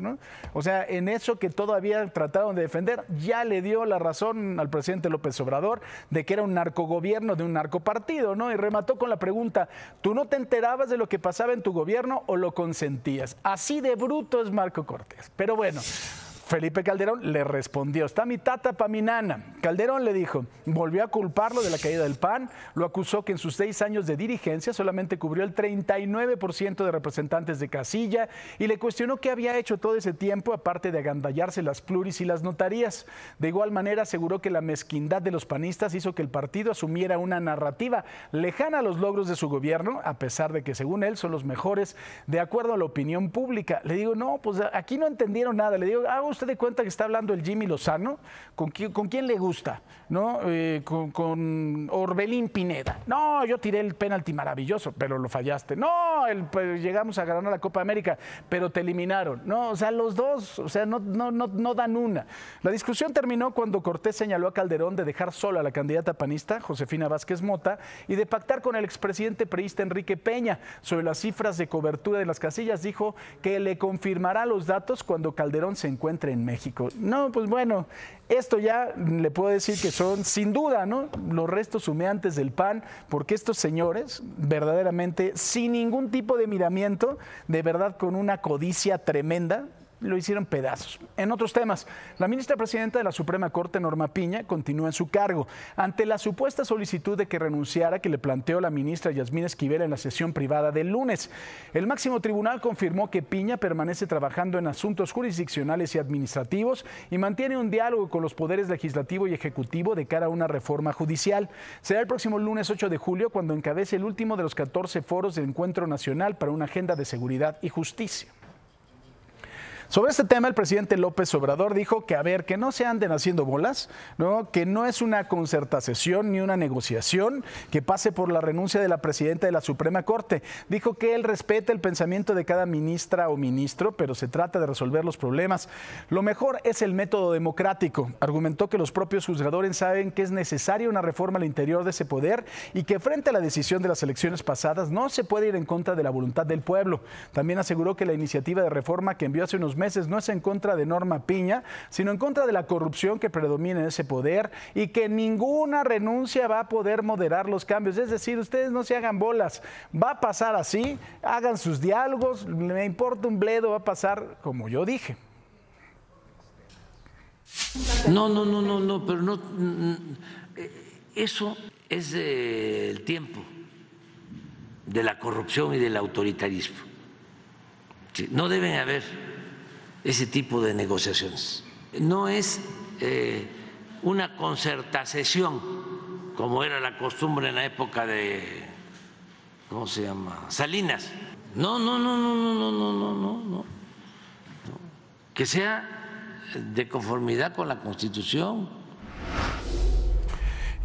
O sea, en eso que todavía trataron de defender, ya le dio dio la razón al presidente López Obrador de que era un narcogobierno de un narcopartido, ¿no? Y remató con la pregunta, ¿tú no te enterabas de lo que pasaba en tu gobierno o lo consentías? Así de bruto es Marco Cortés. Pero bueno, Felipe Calderón le respondió, está mi tata pa' mi nana. Calderón le dijo, volvió a culparlo de la caída del PAN, lo acusó que en sus 6 años de dirigencia solamente cubrió el 39% de representantes de casilla y le cuestionó qué había hecho todo ese tiempo, aparte de agandallarse las pluris y las notarías. De igual manera aseguró que la mezquindad de los panistas hizo que el partido asumiera una narrativa lejana a los logros de su gobierno, a pesar de que según él son los mejores de acuerdo a la opinión pública. Le digo, no, pues aquí no entendieron nada, le digo, usted de cuenta que está hablando el Jimmy Lozano, ¿con quién le gusta? ¿No? Con Orbelín Pineda. No, yo tiré el penalti maravilloso, pero lo fallaste. No, pues llegamos a ganar la Copa América, pero te eliminaron. No, o sea, los dos, o sea, no dan una. La discusión terminó cuando Cortés señaló a Calderón de dejar sola a la candidata panista, Josefina Vázquez Mota, y de pactar con el expresidente priista Enrique Peña sobre las cifras de cobertura de las casillas. Dijo que le confirmará los datos cuando Calderón se encuentre en México. No, pues bueno, esto ya le puedo decir que son, sin duda, ¿no?, los restos humeantes del PAN, porque estos señores, verdaderamente, sin ningún tipo de miramiento, de verdad con una codicia tremenda, lo hicieron pedazos. En otros temas, la ministra presidenta de la Suprema Corte, Norma Piña, continúa en su cargo. Ante la supuesta solicitud de que renunciara que le planteó la ministra Yasmín Esquivel en la sesión privada del lunes, el máximo tribunal confirmó que Piña permanece trabajando en asuntos jurisdiccionales y administrativos y mantiene un diálogo con los poderes legislativo y ejecutivo de cara a una reforma judicial. Será el próximo lunes 8 de julio cuando encabece el último de los 14 foros del Encuentro Nacional para una Agenda de Seguridad y Justicia. Sobre este tema, el presidente López Obrador dijo que, a ver, que no se anden haciendo bolas, ¿no?, que no es una concertación ni una negociación que pase por la renuncia de la presidenta de la Suprema Corte. Dijo que él respeta el pensamiento de cada ministra o ministro, pero se trata de resolver los problemas. Lo mejor es el método democrático. Argumentó que los propios juzgadores saben que es necesaria una reforma al interior de ese poder y que frente a la decisión de las elecciones pasadas no se puede ir en contra de la voluntad del pueblo. También aseguró que la iniciativa de reforma que envió hace unos meses no es en contra de Norma Piña, sino en contra de la corrupción que predomina en ese poder y que ninguna renuncia va a poder moderar los cambios. Es decir, ustedes no se hagan bolas, va a pasar así, hagan sus diálogos, me importa un bledo, va a pasar como yo dije. No, pero no, eso es del tiempo de la corrupción y del autoritarismo. No deben haber ese tipo de negociaciones. No es una concertación como era la costumbre en la época de, ¿cómo se llama?, Salinas. No. Que sea de conformidad con la Constitución.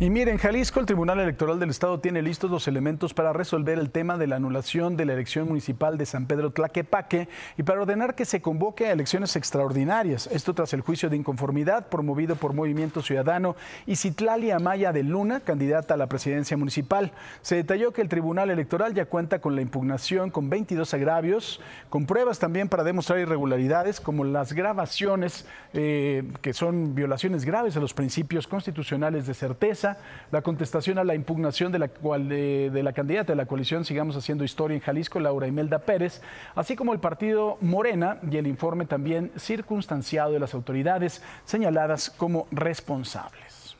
Y miren, Jalisco, el Tribunal Electoral del Estado tiene listos los elementos para resolver el tema de la anulación de la elección municipal de San Pedro Tlaquepaque y para ordenar que se convoque a elecciones extraordinarias. Esto tras el juicio de inconformidad promovido por Movimiento Ciudadano y Citlali Amaya de Luna, candidata a la presidencia municipal. Se detalló que el Tribunal Electoral ya cuenta con la impugnación con 22 agravios, con pruebas también para demostrar irregularidades como las grabaciones que son violaciones graves a los principios constitucionales de certeza, la contestación a la impugnación de la candidata de la coalición Sigamos Haciendo Historia en Jalisco, Laura Imelda Pérez, así como el partido Morena y el informe también circunstanciado de las autoridades señaladas como responsables.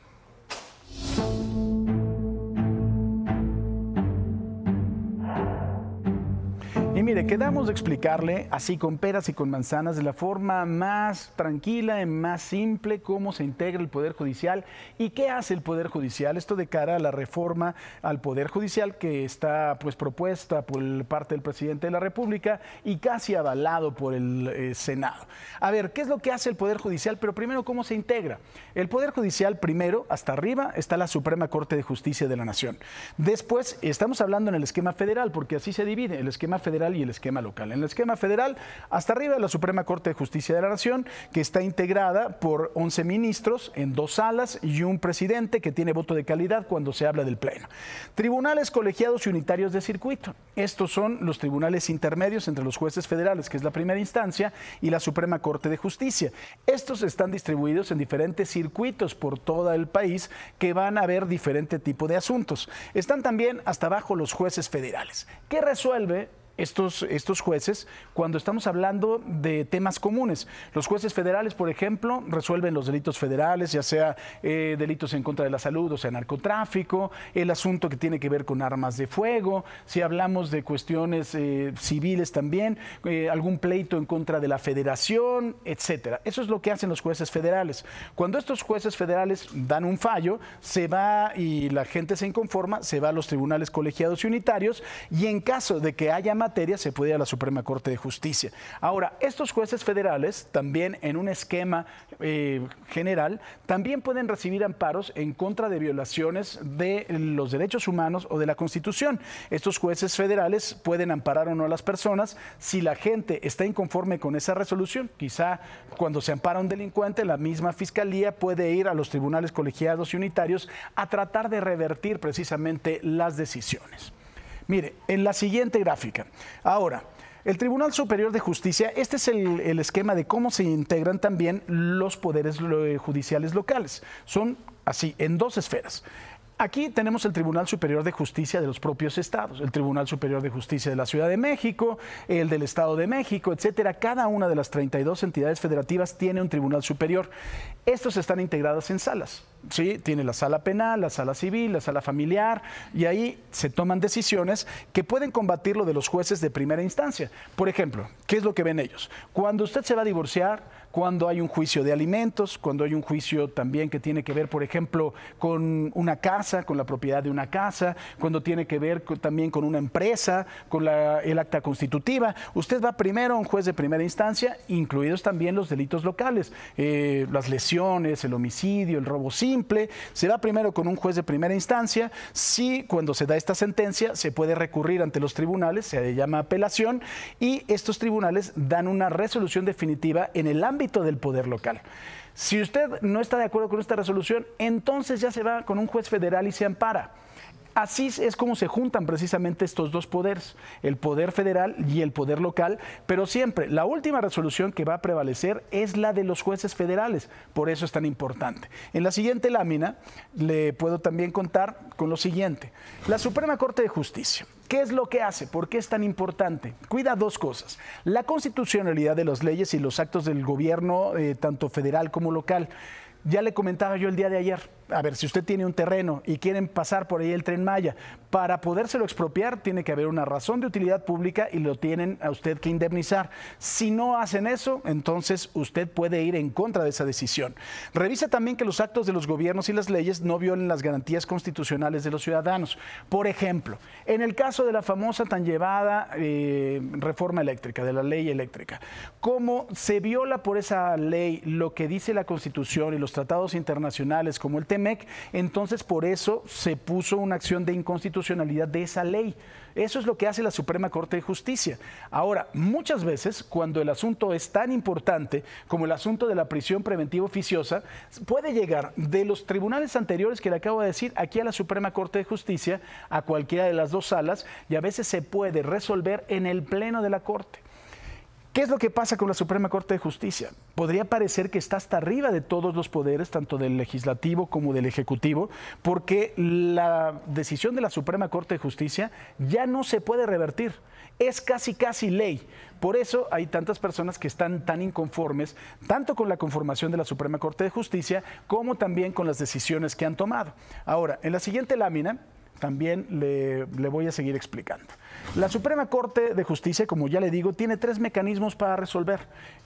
Y mire, quedamos de explicarle así con peras y con manzanas de la forma más tranquila y más simple cómo se integra el Poder Judicial y qué hace el Poder Judicial. Esto de cara a la reforma al Poder Judicial que está pues propuesta por parte del presidente de la República y casi avalado por el Senado. A ver, ¿qué es lo que hace el Poder Judicial? Pero primero, ¿cómo se integra? El Poder Judicial primero, hasta arriba, está la Suprema Corte de Justicia de la Nación. Después, estamos hablando en el esquema federal porque así se divide, el esquema federal federal y el esquema local. En el esquema federal, hasta arriba la Suprema Corte de Justicia de la Nación, que está integrada por 11 ministros en 2 salas y un presidente que tiene voto de calidad cuando se habla del Pleno. Tribunales colegiados y unitarios de circuito. Estos son los tribunales intermedios entre los jueces federales, que es la primera instancia, y la Suprema Corte de Justicia. Estos están distribuidos en diferentes circuitos por todo el país que van a ver diferente tipo de asuntos. Están también hasta abajo los jueces federales. ¿Qué resuelve estos jueces cuando estamos hablando de temas comunes? Los jueces federales, por ejemplo, resuelven los delitos federales, ya sea delitos en contra de la salud, o sea, narcotráfico, el asunto que tiene que ver con armas de fuego, si hablamos de cuestiones civiles también, algún pleito en contra de la federación, etcétera. Eso es lo que hacen los jueces federales. Cuando estos jueces federales dan un fallo, se va y la gente se inconforma, se va a los tribunales colegiados y unitarios, y en caso de que haya materia se puede ir a la Suprema Corte de Justicia. Ahora, estos jueces federales también en un esquema general, también pueden recibir amparos en contra de violaciones de los derechos humanos o de la Constitución. Estos jueces federales pueden amparar o no a las personas si la gente está inconforme con esa resolución. Quizá cuando se ampara un delincuente, la misma fiscalía puede ir a los tribunales colegiados y unitarios a tratar de revertir precisamente las decisiones. Mire, en la siguiente gráfica. Ahora, el Tribunal Superior de Justicia, este es el esquema de cómo se integran también los poderes judiciales locales. Son así, en 2 esferas. Aquí tenemos el Tribunal Superior de Justicia de los propios estados, el Tribunal Superior de Justicia de la Ciudad de México, el del Estado de México, etcétera. Cada una de las 32 entidades federativas tiene un Tribunal Superior. Estos están integrados en salas, ¿sí? Tiene la sala penal, la sala civil, la sala familiar, y ahí se toman decisiones que pueden combatir lo de los jueces de primera instancia. Por ejemplo, ¿qué es lo que ven ellos? Cuando usted se va a divorciar, cuando hay un juicio de alimentos, cuando hay un juicio también que tiene que ver, por ejemplo, con una casa, con la propiedad de una casa, cuando tiene que ver también con una empresa, con el acta constitutiva. Usted va primero a un juez de primera instancia, incluidos también los delitos locales, las lesiones, el homicidio, el robo simple. Se va primero con un juez de primera instancia. Sí, cuando se da esta sentencia, se puede recurrir ante los tribunales, se llama apelación, y estos tribunales dan una resolución definitiva en el ámbito del poder local. Si usted no está de acuerdo con esta resolución, entonces ya se va con un juez federal y se ampara. Así es como se juntan precisamente estos 2 poderes, el poder federal y el poder local, pero siempre la última resolución que va a prevalecer es la de los jueces federales, por eso es tan importante. En la siguiente lámina le puedo también contar con lo siguiente, la Suprema Corte de Justicia. ¿Qué es lo que hace? ¿Por qué es tan importante? Cuida 2 cosas, la constitucionalidad de las leyes y los actos del gobierno, tanto federal como local. Ya le comentaba yo el día de ayer, a ver, si usted tiene un terreno y quieren pasar por ahí el Tren Maya, para podérselo expropiar tiene que haber una razón de utilidad pública y lo tienen a usted que indemnizar. Si no hacen eso, entonces usted puede ir en contra de esa decisión. Revisa también que los actos de los gobiernos y las leyes no violen las garantías constitucionales de los ciudadanos. Por ejemplo, en el caso de la famosa tan llevada reforma eléctrica, de la ley eléctrica, cómo se viola por esa ley lo que dice la Constitución y los tratados internacionales como el TEMEC, entonces por eso se puso una acción de inconstitucionalidad de esa ley. Eso es lo que hace la Suprema Corte de Justicia. Ahora, muchas veces, cuando el asunto es tan importante como el asunto de la prisión preventiva oficiosa, puede llegar de los tribunales anteriores que le acabo de decir aquí a la Suprema Corte de Justicia, a cualquiera de las 2 salas, y a veces se puede resolver en el pleno de la Corte. ¿Qué es lo que pasa con la Suprema Corte de Justicia? Podría parecer que está hasta arriba de todos los poderes, tanto del legislativo como del ejecutivo, porque la decisión de la Suprema Corte de Justicia ya no se puede revertir. Es casi, casi ley. Por eso hay tantas personas que están tan inconformes, tanto con la conformación de la Suprema Corte de Justicia, como también con las decisiones que han tomado. Ahora, en la siguiente lámina, también le voy a seguir explicando. La Suprema Corte de Justicia, como ya le digo, tiene 3 mecanismos para resolver: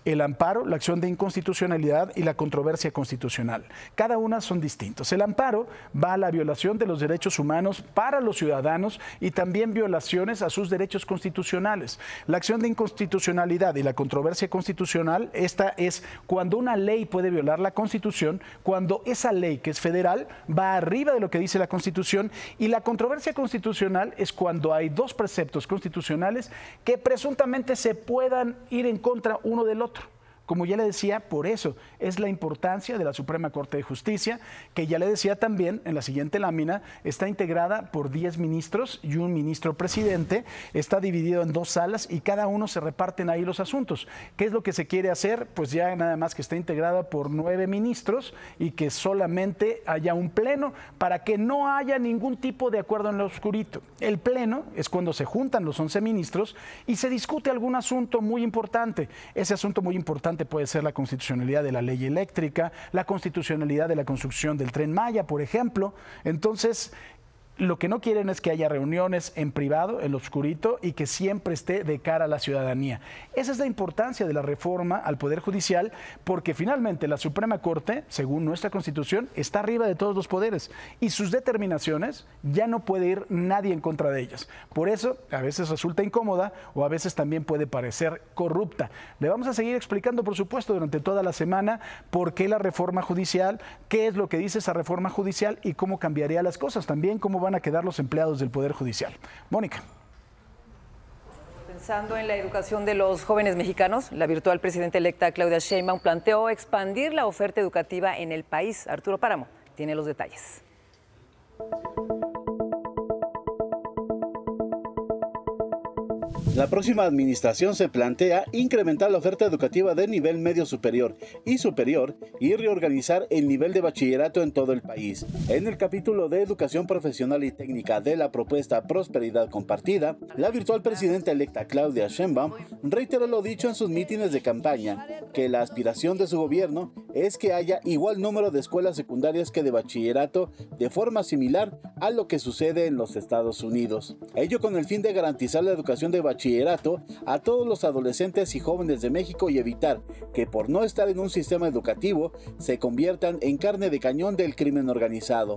el amparo, la acción de inconstitucionalidad y la controversia constitucional. Cada una son distintos. El amparo va a la violación de los derechos humanos para los ciudadanos y también violaciones a sus derechos constitucionales. La acción de inconstitucionalidad y la controversia constitucional, esta es cuando una ley puede violar la Constitución, cuando esa ley, que es federal, va arriba de lo que dice la Constitución, y la controversia constitucional es cuando hay dos preceptos constitucionales que presuntamente se puedan ir en contra uno del otro. Como ya le decía, por eso es la importancia de la Suprema Corte de Justicia, que ya le decía también en la siguiente lámina, está integrada por 10 ministros y un ministro presidente, está dividido en dos salas y cada uno se reparten ahí los asuntos. ¿Qué es lo que se quiere hacer? Pues ya nada más que está integrada por 9 ministros y que solamente haya un pleno para que no haya ningún tipo de acuerdo en lo oscurito. El pleno es cuando se juntan los 11 ministros y se discute algún asunto muy importante. Ese asunto muy importante puede ser la constitucionalidad de la ley eléctrica, la constitucionalidad de la construcción del Tren Maya, por ejemplo. Entonces, lo que no quieren es que haya reuniones en privado, en lo oscurito, y que siempre esté de cara a la ciudadanía. Esa es la importancia de la reforma al Poder Judicial, porque finalmente la Suprema Corte, según nuestra Constitución, está arriba de todos los poderes y sus determinaciones ya no puede ir nadie en contra de ellas. Por eso, a veces resulta incómoda o a veces también puede parecer corrupta. Le vamos a seguir explicando, por supuesto, durante toda la semana por qué la reforma judicial, qué es lo que dice esa reforma judicial y cómo cambiaría las cosas. También cómo van a quedar los empleados del Poder Judicial. Mónica. Pensando en la educación de los jóvenes mexicanos, la virtual presidenta electa Claudia Sheinbaum planteó expandir la oferta educativa en el país. Arturo Páramo tiene los detalles. La próxima administración se plantea incrementar la oferta educativa de nivel medio superior y reorganizar el nivel de bachillerato en todo el país. En el capítulo de Educación Profesional y Técnica de la propuesta Prosperidad Compartida, la virtual presidenta electa Claudia Sheinbaum reiteró lo dicho en sus mítines de campaña, que la aspiración de su gobierno es que haya igual número de escuelas secundarias que de bachillerato de forma similar a lo que sucede en los Estados Unidos. Ello con el fin de garantizar la educación de bachillerato a todos los adolescentes y jóvenes de México y evitar que por no estar en un sistema educativo se conviertan en carne de cañón del crimen organizado.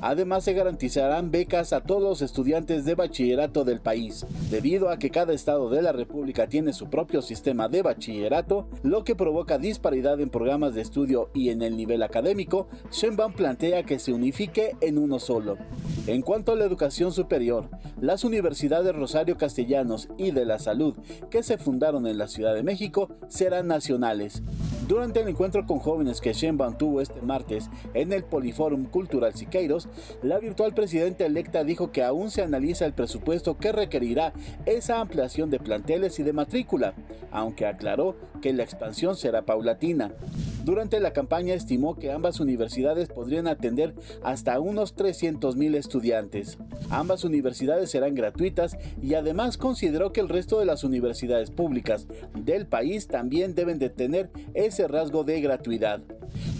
Además, se garantizarán becas a todos los estudiantes de bachillerato del país. Debido a que cada estado de la República tiene su propio sistema de bachillerato, lo que provoca disparidad en programas de estudio y en el nivel académico, Sheinbaum plantea que se unifique en uno solo. En cuanto a la educación superior, las universidades Rosario Castellanos y de la Salud, que se fundaron en la Ciudad de México, serán nacionales. Durante el encuentro con jóvenes que Sheinbaum tuvo este martes en el Poliforum Cultural Siqueiros, la virtual presidenta electa dijo que aún se analiza el presupuesto que requerirá esa ampliación de planteles y de matrícula, aunque aclaró que la expansión será paulatina. Durante la campaña estimó que ambas universidades podrían atender hasta unos 300,000 estudiantes. Ambas universidades serán gratuitas y además consideró que el resto de las universidades públicas del país también deben de tener ese rasgo de gratuidad.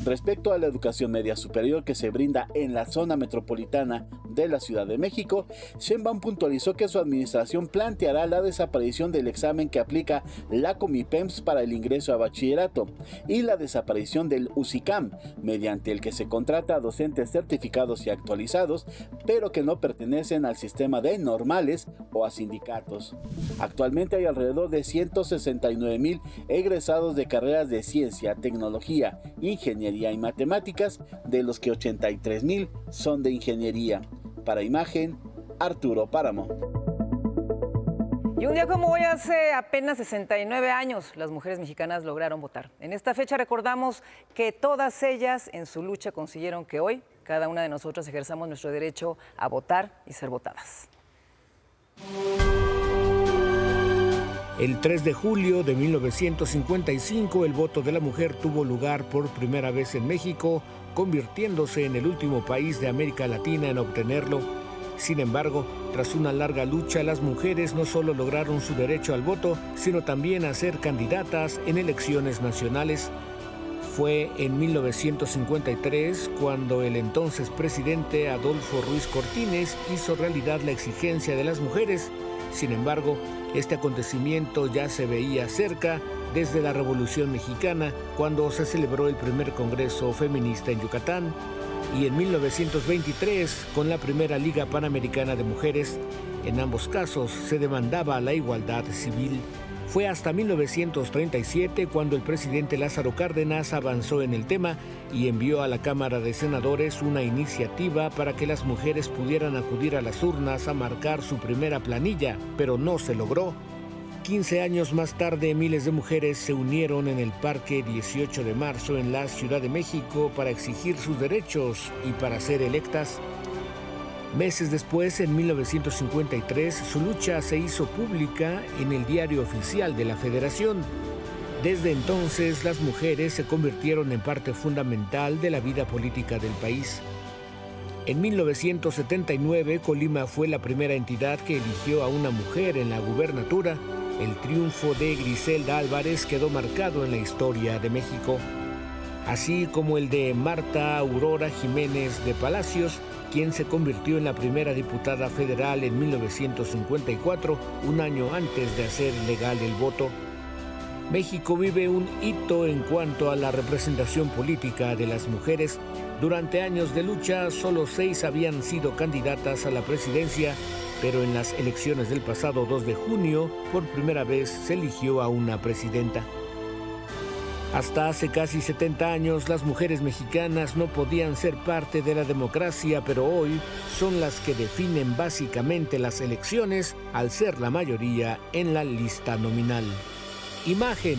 Respecto a la educación media superior que se brinda en la zona metropolitana de la Ciudad de México, Sheinbaum puntualizó que su administración planteará la desaparición del examen que aplica la Comipems para el ingreso a bachillerato y la desaparición del UCICAM, mediante el que se contrata a docentes certificados y actualizados, pero que no pertenecen al sistema de normales o a sindicatos. Actualmente hay alrededor de 169,000 egresados de carreras de ciencia, tecnología, ingeniería y matemáticas, de los que 83,000 son de ingeniería. Para Imagen, Arturo Páramo. Y un día como hoy, hace apenas 69 años, las mujeres mexicanas lograron votar. En esta fecha recordamos que todas ellas en su lucha consiguieron que hoy cada una de nosotras ejerzamos nuestro derecho a votar y ser votadas. El 3 de julio de 1955, el voto de la mujer tuvo lugar por primera vez en México, convirtiéndose en el último país de América Latina en obtenerlo. Sin embargo, tras una larga lucha, las mujeres no solo lograron su derecho al voto, sino también a ser candidatas en elecciones nacionales. Fue en 1953 cuando el entonces presidente Adolfo Ruiz Cortines hizo realidad la exigencia de las mujeres. Sin embargo, este acontecimiento ya se veía cerca desde la Revolución Mexicana, cuando se celebró el primer Congreso Feminista en Yucatán, y en 1923 con la primera Liga Panamericana de Mujeres. En ambos casos se demandaba la igualdad civil. Fue hasta 1937 cuando el presidente Lázaro Cárdenas avanzó en el tema y envió a la Cámara de Senadores una iniciativa para que las mujeres pudieran acudir a las urnas a marcar su primera planilla, pero no se logró. 15 años más tarde, miles de mujeres se unieron en el Parque 18 de Marzo en la Ciudad de México para exigir sus derechos y para ser electas. Meses después, en 1953, su lucha se hizo pública en el Diario Oficial de la Federación. Desde entonces, las mujeres se convirtieron en parte fundamental de la vida política del país. En 1979, Colima fue la primera entidad que eligió a una mujer en la gubernatura. El triunfo de Griselda Álvarez quedó marcado en la historia de México, así como el de Marta Aurora Jiménez de Palacios, quien se convirtió en la primera diputada federal en 1954, un año antes de hacer legal el voto. México vive un hito en cuanto a la representación política de las mujeres. Durante años de lucha, solo 6 habían sido candidatas a la presidencia, pero en las elecciones del pasado 2 de junio, por primera vez se eligió a una presidenta. Hasta hace casi 70 años, las mujeres mexicanas no podían ser parte de la democracia, pero hoy son las que definen básicamente las elecciones al ser la mayoría en la lista nominal. Imagen.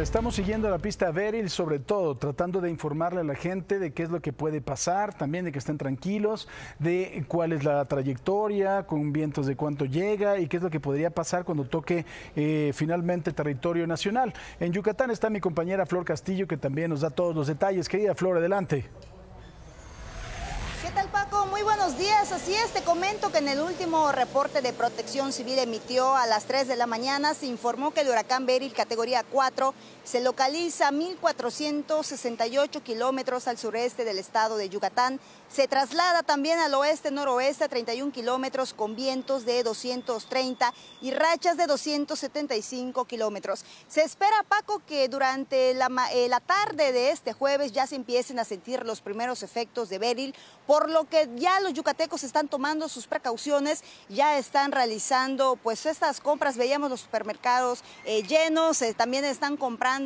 Estamos siguiendo la pista a Beryl, sobre todo tratando de informarle a la gente de qué es lo que puede pasar, también de que estén tranquilos, de cuál es la trayectoria, con vientos de cuánto llega y qué es lo que podría pasar cuando toque finalmente territorio nacional. En Yucatán está mi compañera Flor Castillo, que también nos da todos los detalles. Querida Flor, adelante. ¿Qué tal, Paco? Muy buenos días. Así es, te comento que en el último reporte de Protección Civil emitió a las 3 de la mañana, se informó que el huracán Beryl categoría 4 se localiza a 1,468 kilómetros al sureste del estado de Yucatán. Se traslada también al oeste-noroeste a 31 kilómetros con vientos de 230 y rachas de 275 kilómetros. Se espera, Paco, que durante la tarde de este jueves ya se empiecen a sentir los primeros efectos de Beryl, por lo que ya los yucatecos están tomando sus precauciones, ya están realizando pues estas compras. Veíamos los supermercados llenos, también están comprando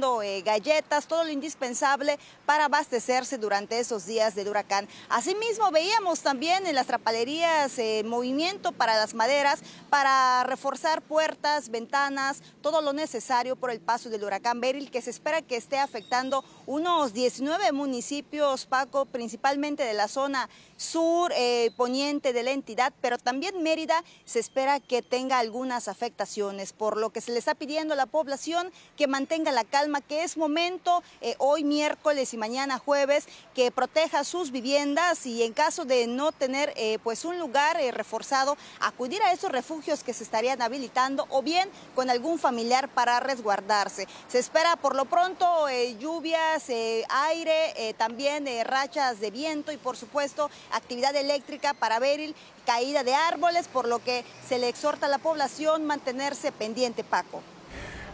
galletas, todo lo indispensable para abastecerse durante esos días del huracán. Asimismo, veíamos también en las trapalerías movimiento para las maderas, para reforzar puertas, ventanas, todo lo necesario por el paso del huracán Beryl, que se espera que esté afectando unos 19 municipios, Paco, principalmente de la zona sur, poniente de la entidad, pero también Mérida se espera que tenga algunas afectaciones, por lo que se le está pidiendo a la población que mantenga la calma, que es momento hoy miércoles y mañana jueves, que proteja sus viviendas y en caso de no tener pues un lugar reforzado, acudir a esos refugios que se estarían habilitando o bien con algún familiar para resguardarse. Se espera por lo pronto lluvias, aire, también rachas de viento y por supuesto actividad eléctrica para Beryl, caída de árboles, por lo que se le exhorta a la población mantenerse pendiente, Paco.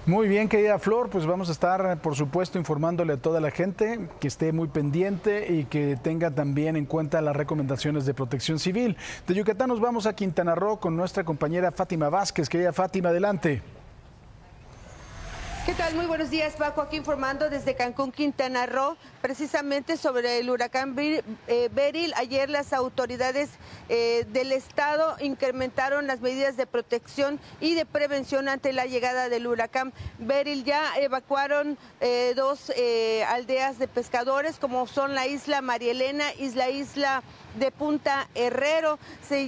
Muy bien, querida Flor, pues vamos a estar, por supuesto, informándole a toda la gente que esté muy pendiente y que tenga también en cuenta las recomendaciones de Protección Civil. De Yucatán nos vamos a Quintana Roo con nuestra compañera Fátima Vázquez. Querida Fátima, adelante. ¿Qué tal? Muy buenos días, Paco, aquí informando desde Cancún, Quintana Roo, precisamente sobre el huracán Beryl. Ayer las autoridades del estado incrementaron las medidas de protección y de prevención ante la llegada del huracán Beryl. Ya evacuaron dos aldeas de pescadores, como son la isla María Elena y la isla de Punta Herrero.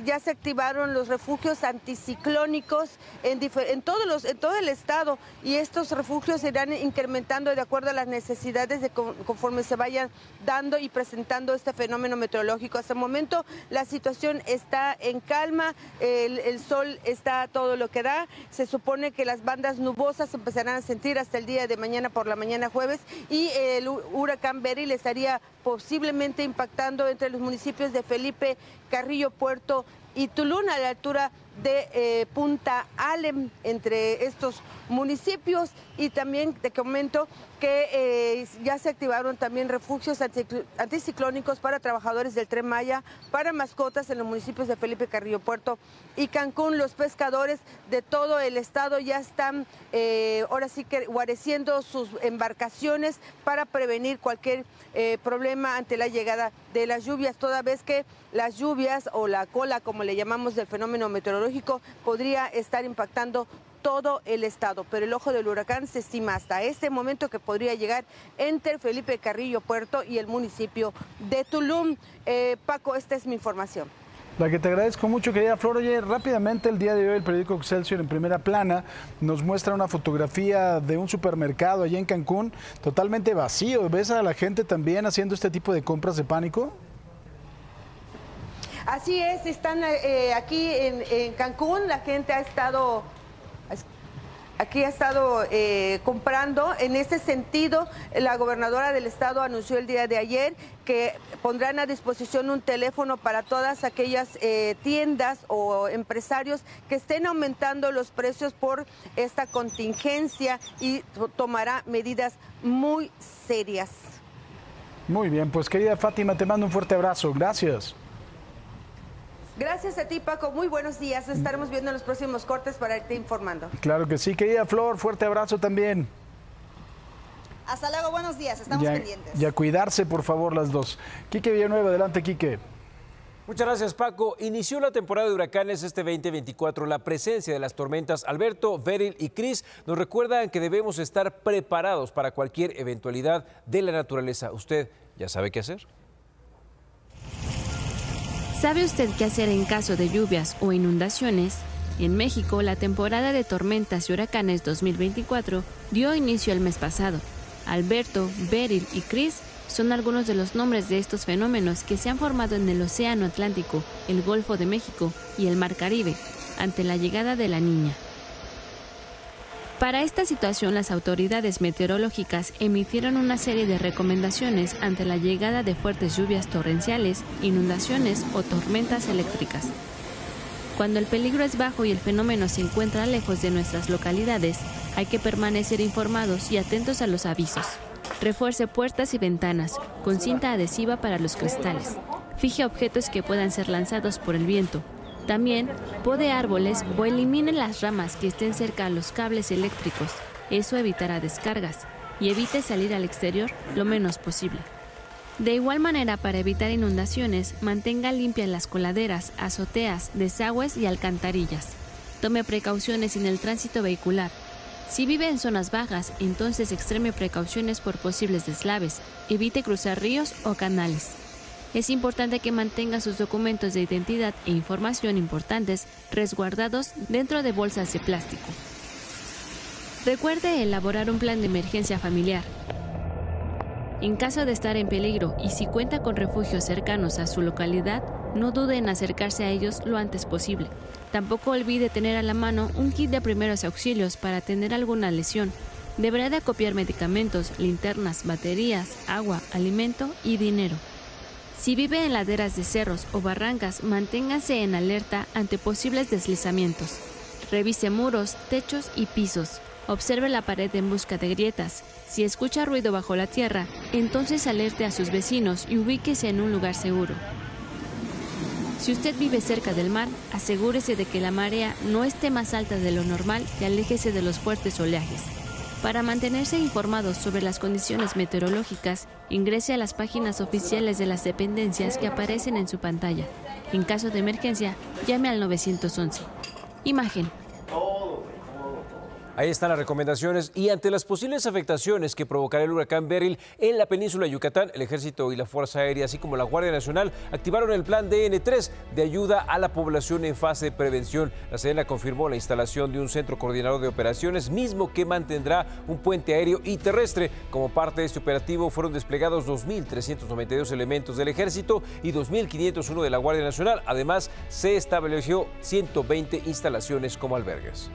Ya se activaron los refugios anticiclónicos en todo el estado, y estos refugios refugios se irán incrementando de acuerdo a las necesidades de conforme se vayan dando y presentando este fenómeno meteorológico. Hasta el momento la situación está en calma, el sol está a todo lo que da, se supone que las bandas nubosas se empezarán a sentir hasta el día de mañana por la mañana jueves y el huracán Beryl estaría posiblemente impactando entre los municipios de Felipe, Carrillo, Puerto y Tulum a la altura de Punta Alem, entre estos municipios. Y también te comento que ya se activaron también refugios anticiclónicos para trabajadores del Tren Maya, para mascotas en los municipios de Felipe, Carrillo, Puerto y Cancún. Los pescadores de todo el estado ya están ahora sí que guareciendo sus embarcaciones para prevenir cualquier problema ante la llegada de las lluvias, toda vez que las lluvias o la cola, como le llamamos, del fenómeno meteorológico podría estar impactando todo el estado, pero el ojo del huracán se estima hasta este momento que podría llegar entre Felipe, Carrillo, Puerto y el municipio de Tulum. Paco, esta es mi información. La que te agradezco mucho, querida Flor. Oye, rápidamente, el día de hoy el periódico Excelsior en primera plana nos muestra una fotografía de un supermercado allá en Cancún totalmente vacío. ¿Ves a la gente también haciendo este tipo de compras de pánico? Así es, están aquí en Cancún, la gente ha estado... Aquí ha estado comprando. En ese sentido, la gobernadora del estado anunció el día de ayer que pondrán a disposición un teléfono para todas aquellas tiendas o empresarios que estén aumentando los precios por esta contingencia y tomará medidas muy serias. Muy bien, pues querida Fátima, te mando un fuerte abrazo. Gracias. Gracias a ti, Paco. Muy buenos días. Estaremos viendo en los próximos cortes para irte informando. Claro que sí, querida Flor. Fuerte abrazo también. Hasta luego. Buenos días. Estamos pendientes. Y a cuidarse, por favor, las dos. Quique Villanueva, adelante, Quique. Muchas gracias, Paco. Inició la temporada de huracanes este 2024. La presencia de las tormentas Alberto, Beryl y Chris nos recuerdan que debemos estar preparados para cualquier eventualidad de la naturaleza. ¿Usted ya sabe qué hacer? ¿Sabe usted qué hacer en caso de lluvias o inundaciones? En México, la temporada de tormentas y huracanes 2024 dio inicio el mes pasado. Alberto, Beryl y Chris son algunos de los nombres de estos fenómenos que se han formado en el Océano Atlántico, el Golfo de México y el Mar Caribe, ante la llegada de la Niña. Para esta situación, las autoridades meteorológicas emitieron una serie de recomendaciones ante la llegada de fuertes lluvias torrenciales, inundaciones o tormentas eléctricas. Cuando el peligro es bajo y el fenómeno se encuentra lejos de nuestras localidades, hay que permanecer informados y atentos a los avisos. Refuerce puertas y ventanas con cinta adhesiva para los cristales. Fije objetos que puedan ser lanzados por el viento. También pode árboles o elimine las ramas que estén cerca a los cables eléctricos. Eso evitará descargas y evite salir al exterior lo menos posible. De igual manera, para evitar inundaciones, mantenga limpias las coladeras, azoteas, desagües y alcantarillas. Tome precauciones en el tránsito vehicular. Si vive en zonas bajas, entonces extreme precauciones por posibles deslaves. Evite cruzar ríos o canales. Es importante que mantenga sus documentos de identidad e información importantes resguardados dentro de bolsas de plástico. Recuerde elaborar un plan de emergencia familiar. En caso de estar en peligro y si cuenta con refugios cercanos a su localidad, no dude en acercarse a ellos lo antes posible. Tampoco olvide tener a la mano un kit de primeros auxilios para atender alguna lesión. Deberá de acopiar medicamentos, linternas, baterías, agua, alimento y dinero. Si vive en laderas de cerros o barrancas, manténgase en alerta ante posibles deslizamientos. Revise muros, techos y pisos. Observe la pared en busca de grietas. Si escucha ruido bajo la tierra, entonces alerte a sus vecinos y ubíquese en un lugar seguro. Si usted vive cerca del mar, asegúrese de que la marea no esté más alta de lo normal y aléjese de los fuertes oleajes. Para mantenerse informados sobre las condiciones meteorológicas, ingrese a las páginas oficiales de las dependencias que aparecen en su pantalla. En caso de emergencia, llame al 911. Imagen. Ahí están las recomendaciones. Y ante las posibles afectaciones que provocará el huracán Beryl en la península de Yucatán, el Ejército y la Fuerza Aérea, así como la Guardia Nacional, activaron el plan DN3 de ayuda a la población en fase de prevención. La Sedena confirmó la instalación de un centro coordinador de operaciones, mismo que mantendrá un puente aéreo y terrestre. Como parte de este operativo fueron desplegados 2.392 elementos del Ejército y 2.501 de la Guardia Nacional. Además, se estableció 120 instalaciones como albergues.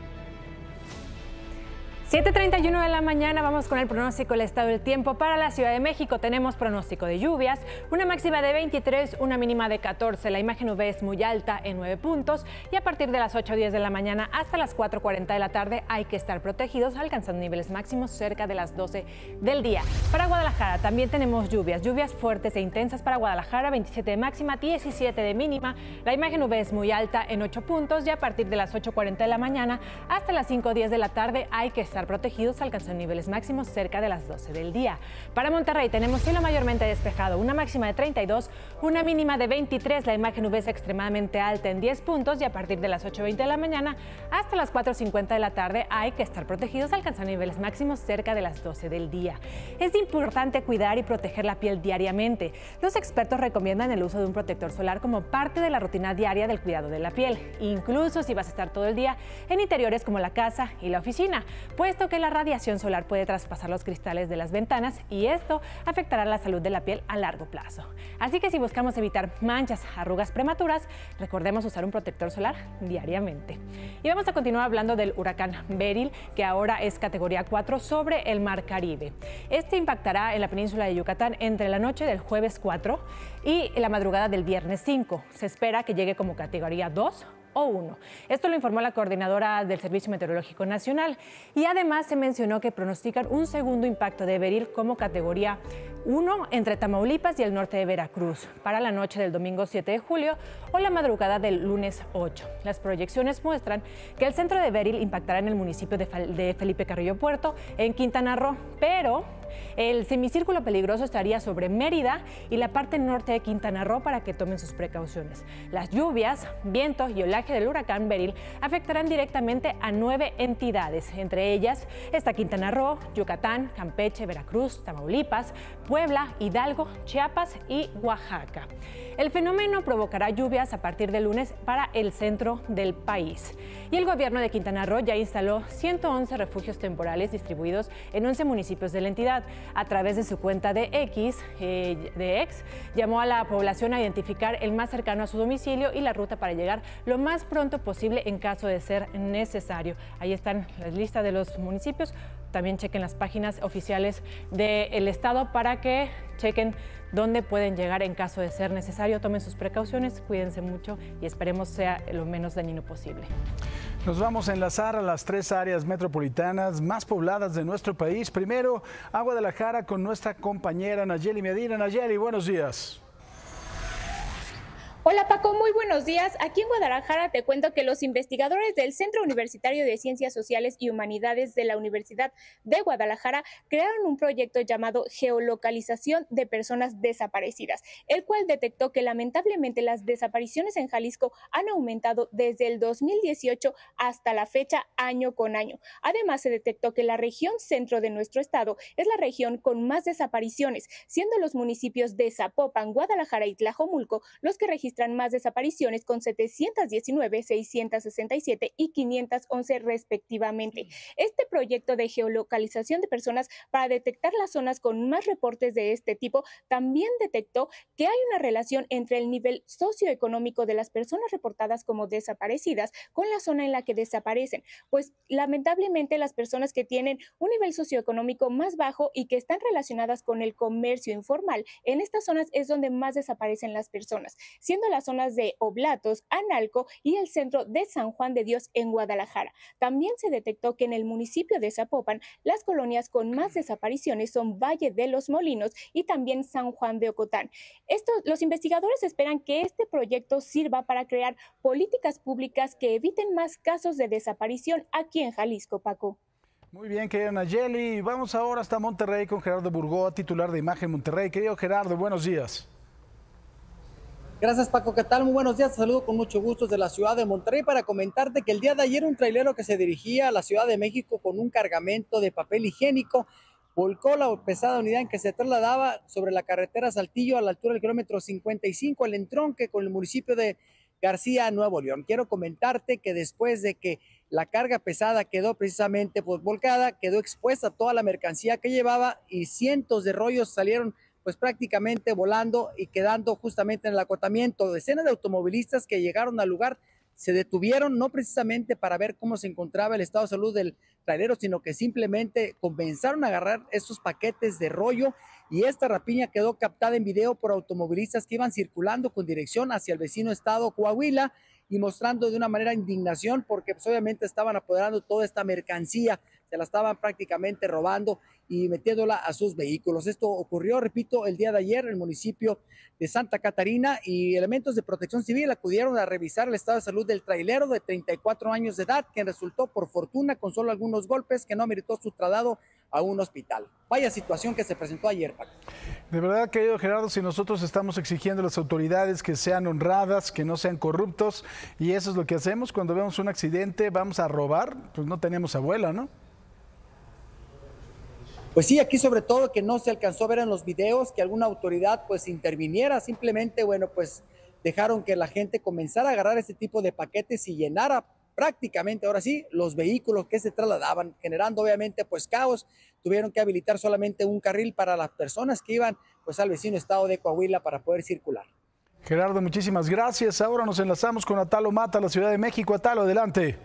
7:31 de la mañana, vamos con el pronóstico del estado del tiempo para la Ciudad de México. Tenemos pronóstico de lluvias, una máxima de 23, una mínima de 14. La imagen UV es muy alta en 9 puntos y a partir de las 8:10 de la mañana hasta las 4:40 de la tarde hay que estar protegidos, alcanzando niveles máximos cerca de las 12 del día. Para Guadalajara también tenemos lluvias fuertes e intensas para Guadalajara, 27 de máxima, 17 de mínima. La imagen UV es muy alta en 8 puntos y a partir de las 8:40 de la mañana hasta las 5:10 de la tarde hay que estar protegidos, alcanzan niveles máximos cerca de las 12 del día. Para Monterrey tenemos cielo mayormente despejado, una máxima de 32, una mínima de 23. La imagen UV es extremadamente alta en 10 puntos y a partir de las 8:20 de la mañana hasta las 4:50 de la tarde hay que estar protegidos, alcanzan niveles máximos cerca de las 12 del día. Es importante cuidar y proteger la piel diariamente. Los expertos recomiendan el uso de un protector solar como parte de la rutina diaria del cuidado de la piel, incluso si vas a estar todo el día en interiores como la casa y la oficina, puesto que la radiación solar puede traspasar los cristales de las ventanas y esto afectará la salud de la piel a largo plazo. Así que si buscamos evitar manchas, arrugas prematuras, recordemos usar un protector solar diariamente. Y vamos a continuar hablando del huracán Beryl, que ahora es categoría 4 sobre el Mar Caribe. Este impactará en la península de Yucatán entre la noche del jueves 4 y la madrugada del viernes 5. Se espera que llegue como categoría 2 o 1. Esto lo informó la coordinadora del Servicio Meteorológico Nacional y además se mencionó que pronostican un segundo impacto de Beryl como categoría 1 entre Tamaulipas y el norte de Veracruz para la noche del domingo 7 de julio o la madrugada del lunes 8. Las proyecciones muestran que el centro de Beryl impactará en el municipio de Felipe Carrillo Puerto, en Quintana Roo, pero el semicírculo peligroso estaría sobre Mérida y la parte norte de Quintana Roo para que tomen sus precauciones. Las lluvias, vientos y oleaje del huracán Beryl afectarán directamente a 9 entidades. Entre ellas está Quintana Roo, Yucatán, Campeche, Veracruz, Tamaulipas, Puebla, Hidalgo, Chiapas y Oaxaca. El fenómeno provocará lluvias a partir del lunes para el centro del país. Y el gobierno de Quintana Roo ya instaló 111 refugios temporales distribuidos en 11 municipios de la entidad. A través de su cuenta de X, llamó a la población a identificar el más cercano a su domicilio y la ruta para llegar lo más pronto posible en caso de ser necesario. Ahí están las listas de los municipios. También chequen las páginas oficiales del estado para que chequen dónde pueden llegar en caso de ser necesario. Tomen sus precauciones, cuídense mucho y esperemos sea lo menos dañino posible. Nos vamos a enlazar a las 3 áreas metropolitanas más pobladas de nuestro país. Primero, a Guadalajara con nuestra compañera Nayeli Medina. Nayeli, buenos días. Hola Paco, muy buenos días. Aquí en Guadalajara te cuento que los investigadores del Centro Universitario de Ciencias Sociales y Humanidades de la Universidad de Guadalajara crearon un proyecto llamado Geolocalización de Personas Desaparecidas, el cual detectó que lamentablemente las desapariciones en Jalisco han aumentado desde el 2018 hasta la fecha año con año. Además, se detectó que la región centro de nuestro estado es la región con más desapariciones, siendo los municipios de Zapopan, Guadalajara y Tlajomulco los que registran más desapariciones con 719, 667 y 511 respectivamente. Este proyecto de geolocalización de personas para detectar las zonas con más reportes de este tipo también detectó que hay una relación entre el nivel socioeconómico de las personas reportadas como desaparecidas con la zona en la que desaparecen, pues lamentablemente las personas que tienen un nivel socioeconómico más bajo y que están relacionadas con el comercio informal, en estas zonas es donde más desaparecen las personas, siendo las zonas de Oblatos, Analco y el centro de San Juan de Dios en Guadalajara. También se detectó que en el municipio de Zapopan las colonias con más desapariciones son Valle de los Molinos y también San Juan de Ocotán. Los investigadores esperan que este proyecto sirva para crear políticas públicas que eviten más casos de desaparición aquí en Jalisco, Paco. Muy bien, querida Nayeli. Vamos ahora hasta Monterrey con Gerardo Burgó, titular de Imagen Monterrey. Querido Gerardo, buenos días. Gracias, Paco. ¿Qué tal? Muy buenos días. Te saludo con mucho gusto desde la ciudad de Monterrey para comentarte que el día de ayer un trailero que se dirigía a la Ciudad de México con un cargamento de papel higiénico volcó la pesada unidad en que se trasladaba sobre la carretera Saltillo a la altura del kilómetro 55, el entronque con el municipio de García, Nuevo León. Quiero comentarte que después de que la carga pesada quedó precisamente pues volcada, quedó expuesta toda la mercancía que llevaba y cientos de rollos salieron pues prácticamente volando y quedando justamente en el acotamiento. Decenas de automovilistas que llegaron al lugar se detuvieron, no precisamente para ver cómo se encontraba el estado de salud del trailero, sino que simplemente comenzaron a agarrar estos paquetes de rollo, y esta rapiña quedó captada en video por automovilistas que iban circulando con dirección hacia el vecino estado Coahuila y mostrando de una manera indignación porque pues, obviamente estaban apoderando toda esta mercancía, se la estaban prácticamente robando y metiéndola a sus vehículos. Esto ocurrió, repito, el día de ayer en el municipio de Santa Catarina, y elementos de protección civil acudieron a revisar el estado de salud del trailero de 34 años de edad, quien resultó por fortuna con solo algunos golpes que no ameritó su traslado a un hospital. Vaya situación que se presentó ayer, Paco. De verdad, querido Gerardo, si nosotros estamos exigiendo a las autoridades que sean honradas, que no sean corruptos, y eso es lo que hacemos cuando vemos un accidente, vamos a robar, pues no tenemos abuela, ¿no? Pues sí, aquí sobre todo que no se alcanzó a ver en los videos que alguna autoridad pues interviniera, simplemente bueno pues dejaron que la gente comenzara a agarrar este tipo de paquetes y llenara prácticamente ahora sí los vehículos que se trasladaban, generando obviamente pues caos. Tuvieron que habilitar solamente un carril para las personas que iban pues al vecino estado de Coahuila para poder circular. Gerardo, muchísimas gracias. Ahora nos enlazamos con Atalo Mata, la Ciudad de México. Atalo, adelante.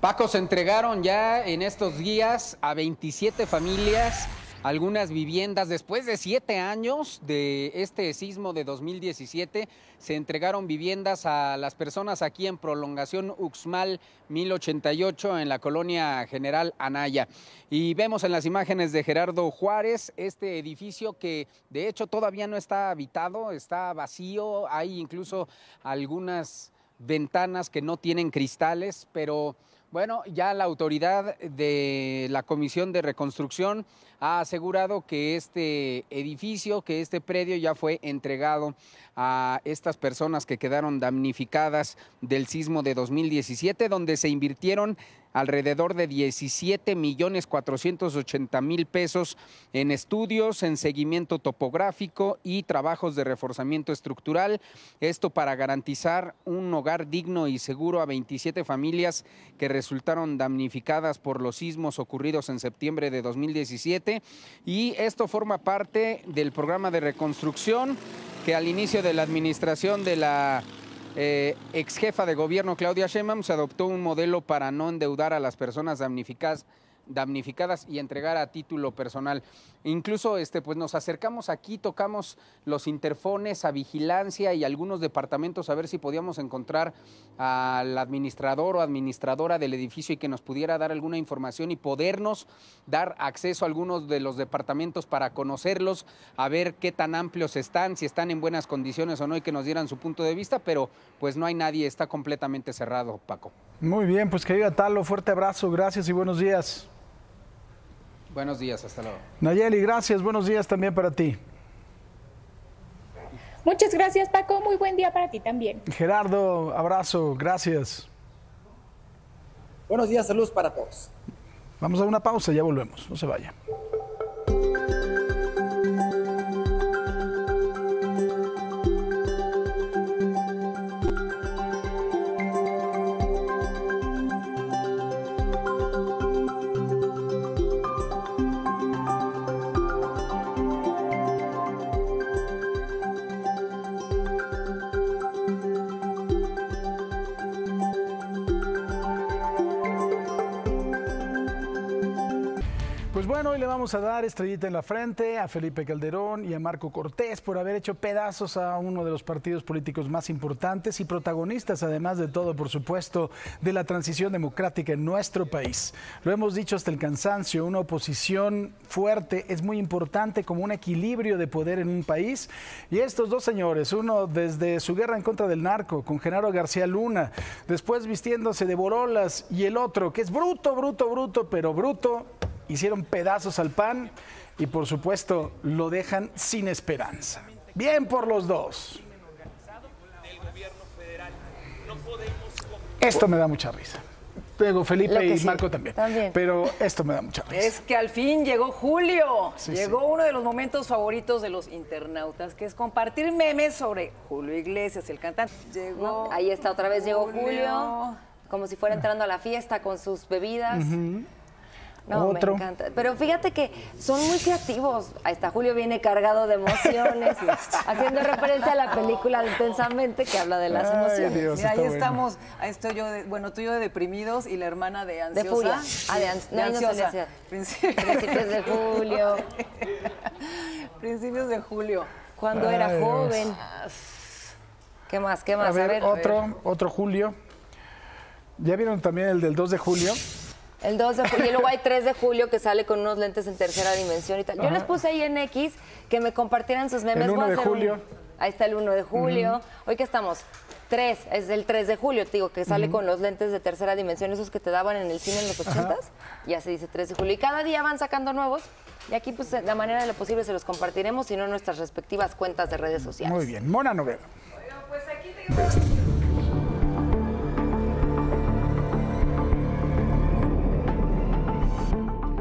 Paco, se entregaron ya en estos días a 27 familias algunas viviendas. Después de 7 años de este sismo de 2017, se entregaron viviendas a las personas aquí en Prolongación Uxmal 1088 en la colonia General Anaya. Y vemos en las imágenes de Gerardo Juárez este edificio que de hecho todavía no está habitado, está vacío, hay incluso algunas ventanas que no tienen cristales, pero bueno, ya la autoridad de la Comisión de Reconstrucción ha asegurado que este edificio, que este predio ya fue entregado a estas personas que quedaron damnificadas del sismo de 2017, donde se invirtieron alrededor de 17,480,000 pesos en estudios, en seguimiento topográfico y trabajos de reforzamiento estructural. Esto para garantizar un hogar digno y seguro a 27 familias que resultaron damnificadas por los sismos ocurridos en septiembre de 2017. Y esto forma parte del programa de reconstrucción que al inicio de la administración de la ex jefa de gobierno Claudia Sheinbaum se adoptó un modelo para no endeudar a las personas damnificadas y entregar a título personal. Incluso pues nos acercamos aquí, tocamos los interfones a vigilancia y algunos departamentos a ver si podíamos encontrar al administrador o administradora del edificio y que nos pudiera dar alguna información y podernos dar acceso a algunos de los departamentos para conocerlos, a ver qué tan amplios están, si están en buenas condiciones o no, y que nos dieran su punto de vista, pero pues no hay nadie, está completamente cerrado, Paco. Muy bien, pues querido Atalo, fuerte abrazo, gracias y buenos días. Buenos días, hasta luego. Nayeli, gracias, buenos días también para ti. Muchas gracias, Paco, muy buen día para ti también. Gerardo, abrazo, gracias. Buenos días, saludos para todos. Vamos a una pausa, ya volvemos, no se vaya. Hoy le vamos a dar estrellita en la frente a Felipe Calderón y a Marco Cortés por haber hecho pedazos a uno de los partidos políticos más importantes y protagonistas, además de todo, por supuesto, de la transición democrática en nuestro país. Lo hemos dicho hasta el cansancio, una oposición fuerte es muy importante como un equilibrio de poder en un país. Y estos dos señores, uno desde su guerra en contra del narco, con Genaro García Luna, después vistiéndose de borolas, y el otro, que es bruto, pero bruto, hicieron pedazos al PAN y por supuesto lo dejan sin esperanza. Bien por los dos. Esto me da mucha risa. Luego Felipe y Marco también. Pero esto me da mucha risa. Es que al fin llegó Julio. Sí, llegó uno de los momentos favoritos de los internautas, que es compartir memes sobre Julio Iglesias, el cantante. Llegó. Ahí está, otra vez llegó Julio, como si fuera entrando a la fiesta con sus bebidas. No, otro. Me encanta. Pero fíjate que son muy creativos. Ahí está, Julio viene cargado de emociones, haciendo referencia a la película de Intensamente, que habla de las emociones. Dios, mira, ahí bueno. Estamos, ahí estoy yo, tú y yo de deprimidos y la hermana de ansiosa. De furia. Ah, de ansiosa. No Principios de julio. Principios de julio. Cuando era joven. Dios. ¿Qué más? ¿Qué más? A ver, otro Julio. ¿Ya vieron también el del 2 de julio? El 2 de julio, y luego hay 3 de julio que sale con unos lentes en tercera dimensión y tal. Yo les puse ahí en X que me compartieran sus memes. El 1 de julio. Ahí está el 1 de julio. Hoy que estamos, 3, es el 3 de julio, te digo, que sale con los lentes de tercera dimensión, esos que te daban en el cine en los 80s. Ya se dice 3 de julio. Y cada día van sacando nuevos. Y aquí, pues, de la manera de lo posible se los compartiremos, sino en nuestras respectivas cuentas de redes sociales. Muy bien. Mona Novelo. Bueno, pues aquí tenemos...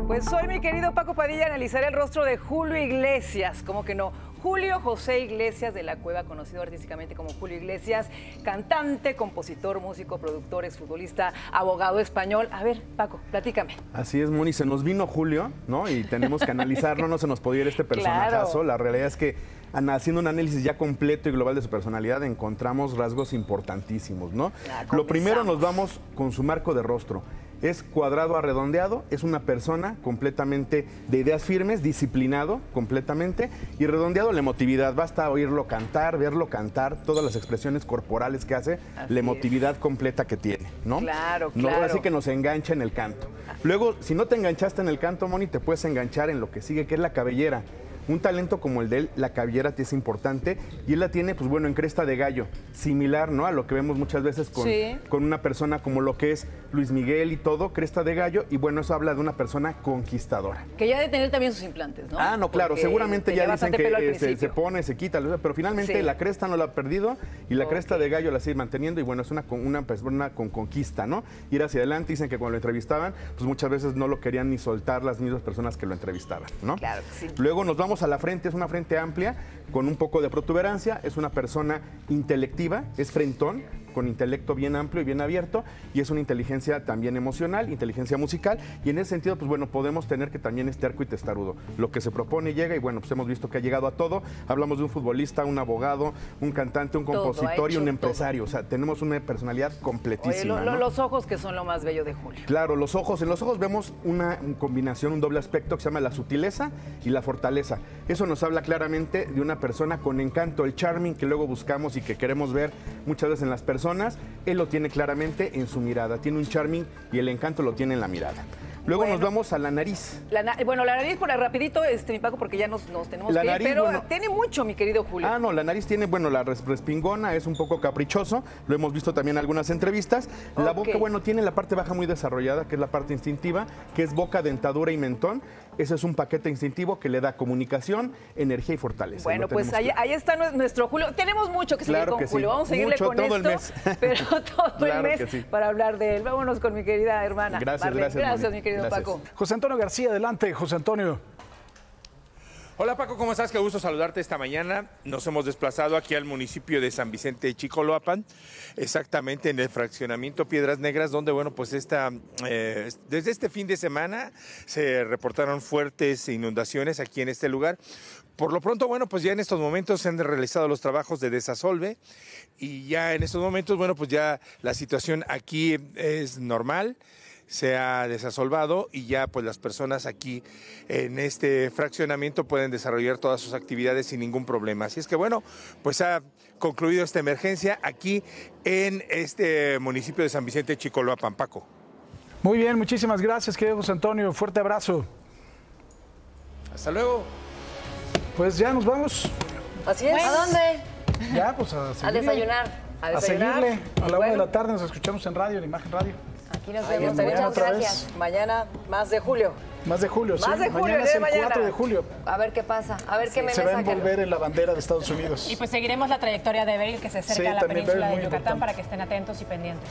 Pues hoy, mi querido Paco Padilla, analizará el rostro de Julio Iglesias, ¿cómo que no? Julio José Iglesias de la Cueva, conocido artísticamente como Julio Iglesias, cantante, compositor, músico, productor, exfutbolista, abogado español. A ver, Paco, platícame. Así es, Moni, se nos vino Julio, ¿no? Y tenemos que analizarlo, no se nos podía ir este personajazo. Claro. La realidad es que, haciendo un análisis ya completo y global de su personalidad, encontramos rasgos importantísimos, ¿no? Lo primero, nos vamos con su marco de rostro. Es cuadrado arredondeado, es una persona completamente de ideas firmes, disciplinado completamente, y redondeado la emotividad. Basta oírlo cantar, verlo cantar, todas las expresiones corporales que hace, así la emotividad completa que tiene, ¿no? Claro, claro. No, así que nos engancha en el canto. Luego, si no te enganchaste en el canto, Moni, te puedes enganchar en lo que sigue, que es la cabellera. Un talento como el de él, la cabellera es importante, y él la tiene, pues bueno, en cresta de gallo, similar, ¿no?, a lo que vemos muchas veces con una persona como lo que es Luis Miguel y todo, cresta de gallo, y bueno, eso habla de una persona conquistadora. Que ya de tener también sus implantes, ¿no? Ah, no, porque claro, seguramente ya dicen que se pone, se quita, pero finalmente la cresta no la ha perdido, y la cresta de gallo la sigue manteniendo, y bueno, es una persona con conquista, ¿no? Ir hacia adelante. Dicen que cuando lo entrevistaban, pues muchas veces no lo querían ni soltar las mismas personas que lo entrevistaban, ¿no? Claro que sí. Luego nos vamos a la frente, es una frente amplia, con un poco de protuberancia, es una persona intelectiva, es frentón, con intelecto bien amplio y bien abierto, y es una inteligencia también emocional, inteligencia musical, y en ese sentido, pues bueno, podemos tener que también es terco y testarudo. Lo que se propone llega, y bueno, pues hemos visto que ha llegado a todo. Hablamos de un futbolista, un abogado, un cantante, un compositor y un empresario. O sea, tenemos una personalidad completísima. Oye, ¿no? Los ojos, que son lo más bello de Julio. Claro, los ojos. En los ojos vemos una combinación, un doble aspecto que se llama la sutileza y la fortaleza. Eso nos habla claramente de una persona con encanto, el charming que luego buscamos y que queremos ver muchas veces en las personas. Él lo tiene claramente en su mirada, tiene un charming y el encanto lo tiene en la mirada. Luego nos vamos a la nariz. La nariz, por rapidito, mi Paco, porque ya nos tenemos que ir, pero tiene mucho, mi querido Julio. Ah, no, la nariz tiene, bueno, la respingona, es un poco caprichoso, lo hemos visto también en algunas entrevistas. La boca, bueno, tiene la parte baja muy desarrollada, que es la parte instintiva, que es boca, dentadura y mentón. Ese es un paquete instintivo que le da comunicación, energía y fortaleza. Bueno, pues ahí está nuestro Julio. Tenemos mucho que seguir con Julio, vamos a seguirle con esto. Todo el mes para hablar de él. Vámonos con mi querida hermana. Gracias, mi querida. Paco. José Antonio García, adelante, José Antonio. Hola, Paco, ¿cómo estás? Qué gusto saludarte esta mañana. Nos hemos desplazado aquí al municipio de San Vicente de Chicoloapan, exactamente en el fraccionamiento Piedras Negras, donde, bueno, pues desde este fin de semana se reportaron fuertes inundaciones aquí en este lugar. Por lo pronto, bueno, pues ya en estos momentos se han realizado los trabajos de desasolve y ya en estos momentos, bueno, pues ya la situación aquí es normal. Se ha desasolvado y ya pues las personas aquí en este fraccionamiento pueden desarrollar todas sus actividades sin ningún problema. Así es que bueno, pues ha concluido esta emergencia aquí en este municipio de San Vicente Chicoloapan, Paco. Muy bien, muchísimas gracias, querido José Antonio. Fuerte abrazo. Hasta luego. Pues ya nos vamos. Así es. ¿A dónde? Ya, pues a desayunar. A seguirle. A la 1 de la tarde nos escuchamos en radio, en Imagen Radio. Aquí nos vemos. Muchas gracias. Mañana más de Julio. Más de julio, sí. Más de julio, mañana es el mañana. 4 de julio. A ver qué pasa, a ver qué me sacan. Se va a envolver en la bandera de Estados Unidos. Y pues seguiremos la trayectoria de Beryl, que se acerca a la península de Yucatán, para que estén atentos y pendientes.